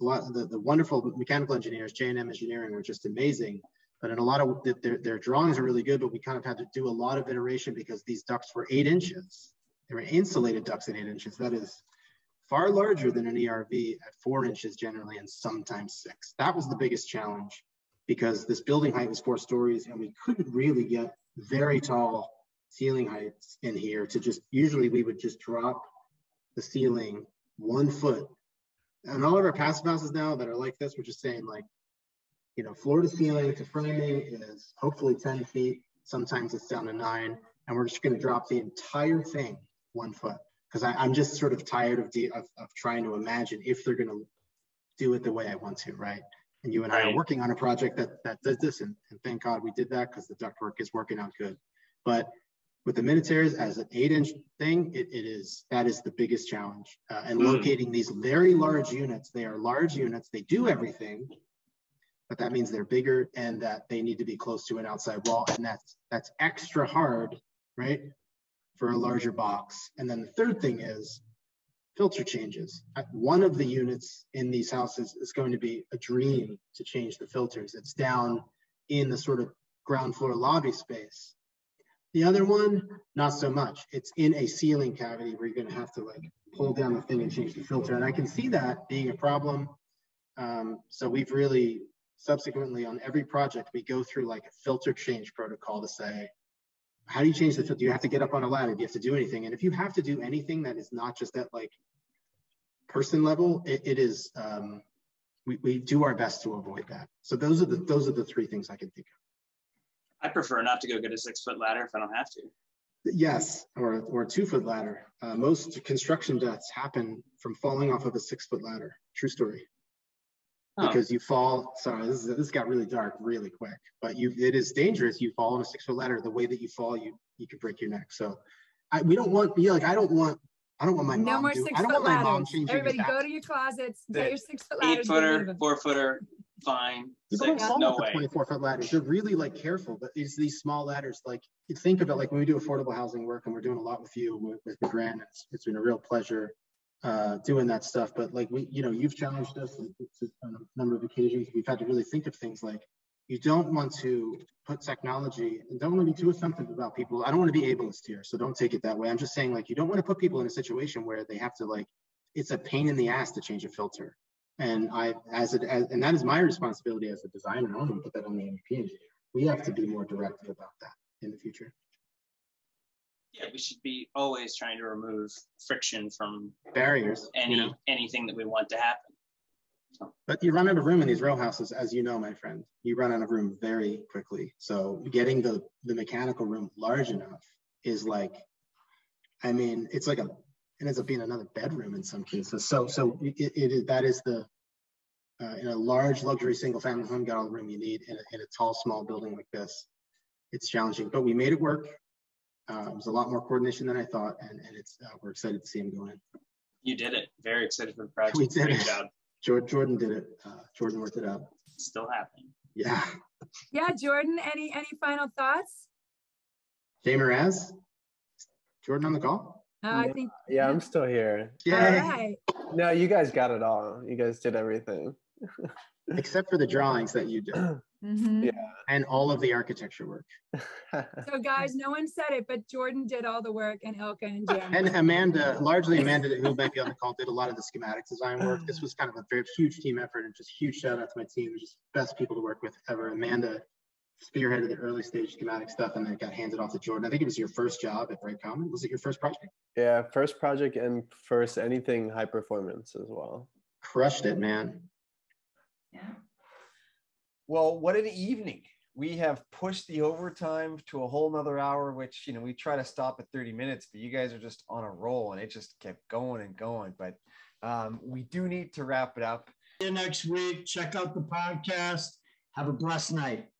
a lot of the wonderful mechanical engineers, J&M Engineering, were just amazing. But in a lot of their drawings are really good, but we kind of had to do a lot of iteration because these ducts were 8 inches. They were insulated ducts at 8 inches. That is far larger than an ERV at 4 inches generally, and sometimes 6. That was the biggest challenge because this building height was 4 stories, and we couldn't really get very tall ceiling heights in here to just, usually we would just drop the ceiling 1 foot. And all of our passive houses now that are like this, we're just saying like, you know, floor to ceiling to framing is hopefully 10 feet. Sometimes it's down to 9. And we're just gonna drop the entire thing 1 foot. Cause I'm just sort of tired of trying to imagine if they're gonna do it the way I want to, right? And you and I are working on a project that does this. And thank God we did that because the ductwork is working out good. But with the minotaurs as an 8-inch thing, that is the biggest challenge. And locating these very large units, they are large units, they do everything, but that means they're bigger and that they need to be close to an outside wall. And that's extra hard, right? For a larger box. And then the third thing is filter changes. One of the units in these houses is going to be a dream to change the filters. It's down in the sort of ground floor lobby space. The other one, not so much. It's in a ceiling cavity where you're going to have to like pull down the thing and change the filter. And I can see that being a problem. So we've really subsequently on every project, we go through like a filter change protocol to say, how do you change the filter? Do you have to get up on a ladder? Do you have to do anything? And if you have to do anything that is not just at like person level, we do our best to avoid that. So those are the 3 things I can think of. I prefer not to go get a 6-foot ladder if I don't have to. Yes, or a 2-foot ladder. Most construction deaths happen from falling off of a 6-foot ladder. True story. Oh. Because you fall. Sorry, this got really dark really quick. But it is dangerous. You fall on a 6-foot ladder. The way that you fall, you could break your neck. So we don't want. You know, like I don't want my mom. No more 6-foot ladders. Everybody, go to your closets. Get your 6-foot ladders. 8-footer, 4-footer. Fine. People don't fall off the 24-foot ladders. They're really like careful, but it's these small ladders. Like you think about like when we do affordable housing work, and we're doing a lot with you with the grant. It's been a real pleasure. doing that stuff. But like we, you know, you've challenged us on a number of occasions. We've had to really think of things like, you don't want to put technology, and don't want to be too assumptive about people. I don't want to be ableist here, so don't take it that way. I'm just saying, like, you don't want to put people in a situation where they have to, like, it's a pain in the ass to change a filter. And I, and that is my responsibility as a designer. I don't want to put that on the MEP engineer. We have to be more directive about that in the future. Yeah, we should be always trying to remove friction from barriers, anything that we want to happen. But you run out of room in these row houses, as you know, my friend. You run out of room very quickly. So getting the mechanical room large enough is like, I mean, it's like a, it ends up being another bedroom in some cases. So that is the, in a large luxury single family home, got all the room you need in a tall, small building like this. It's challenging, but we made it work. It was a lot more coordination than I thought. And it's, we're excited to see him go in. You did it. Very excited for the project. We did it. Job. Jordan did it. Jordan worked it out. Still happening. Yeah. Yeah, Jordan. Any final thoughts? Jay Mraz? Jordan on the call? I think. Yeah, I'm still here. Yeah. Right. No, you guys got it all. You guys did everything, except for the drawings that you did. Mm-hmm. Yeah. And all of the architecture work. So, guys, no one said it, but Jordan did all the work, and Ilka and Jim. And Amanda, largely Amanda, who might be on the call, did a lot of the schematic design work. This was kind of a very huge team effort, and just huge shout out to my team. They're just best people to work with ever. Amanda spearheaded the early stage schematic stuff, and then it got handed off to Jordan. I think it was your first job at Bright Common. Was it your first project? Yeah, first project and first anything high performance as well. Crushed it, man. Yeah. Well, what an evening. We have pushed the overtime to a whole nother hour, which, you know, we try to stop at 30 minutes, but you guys are just on a roll, and it just kept going and going. But we do need to wrap it up. See you next week. Check out the podcast. Have a blessed night.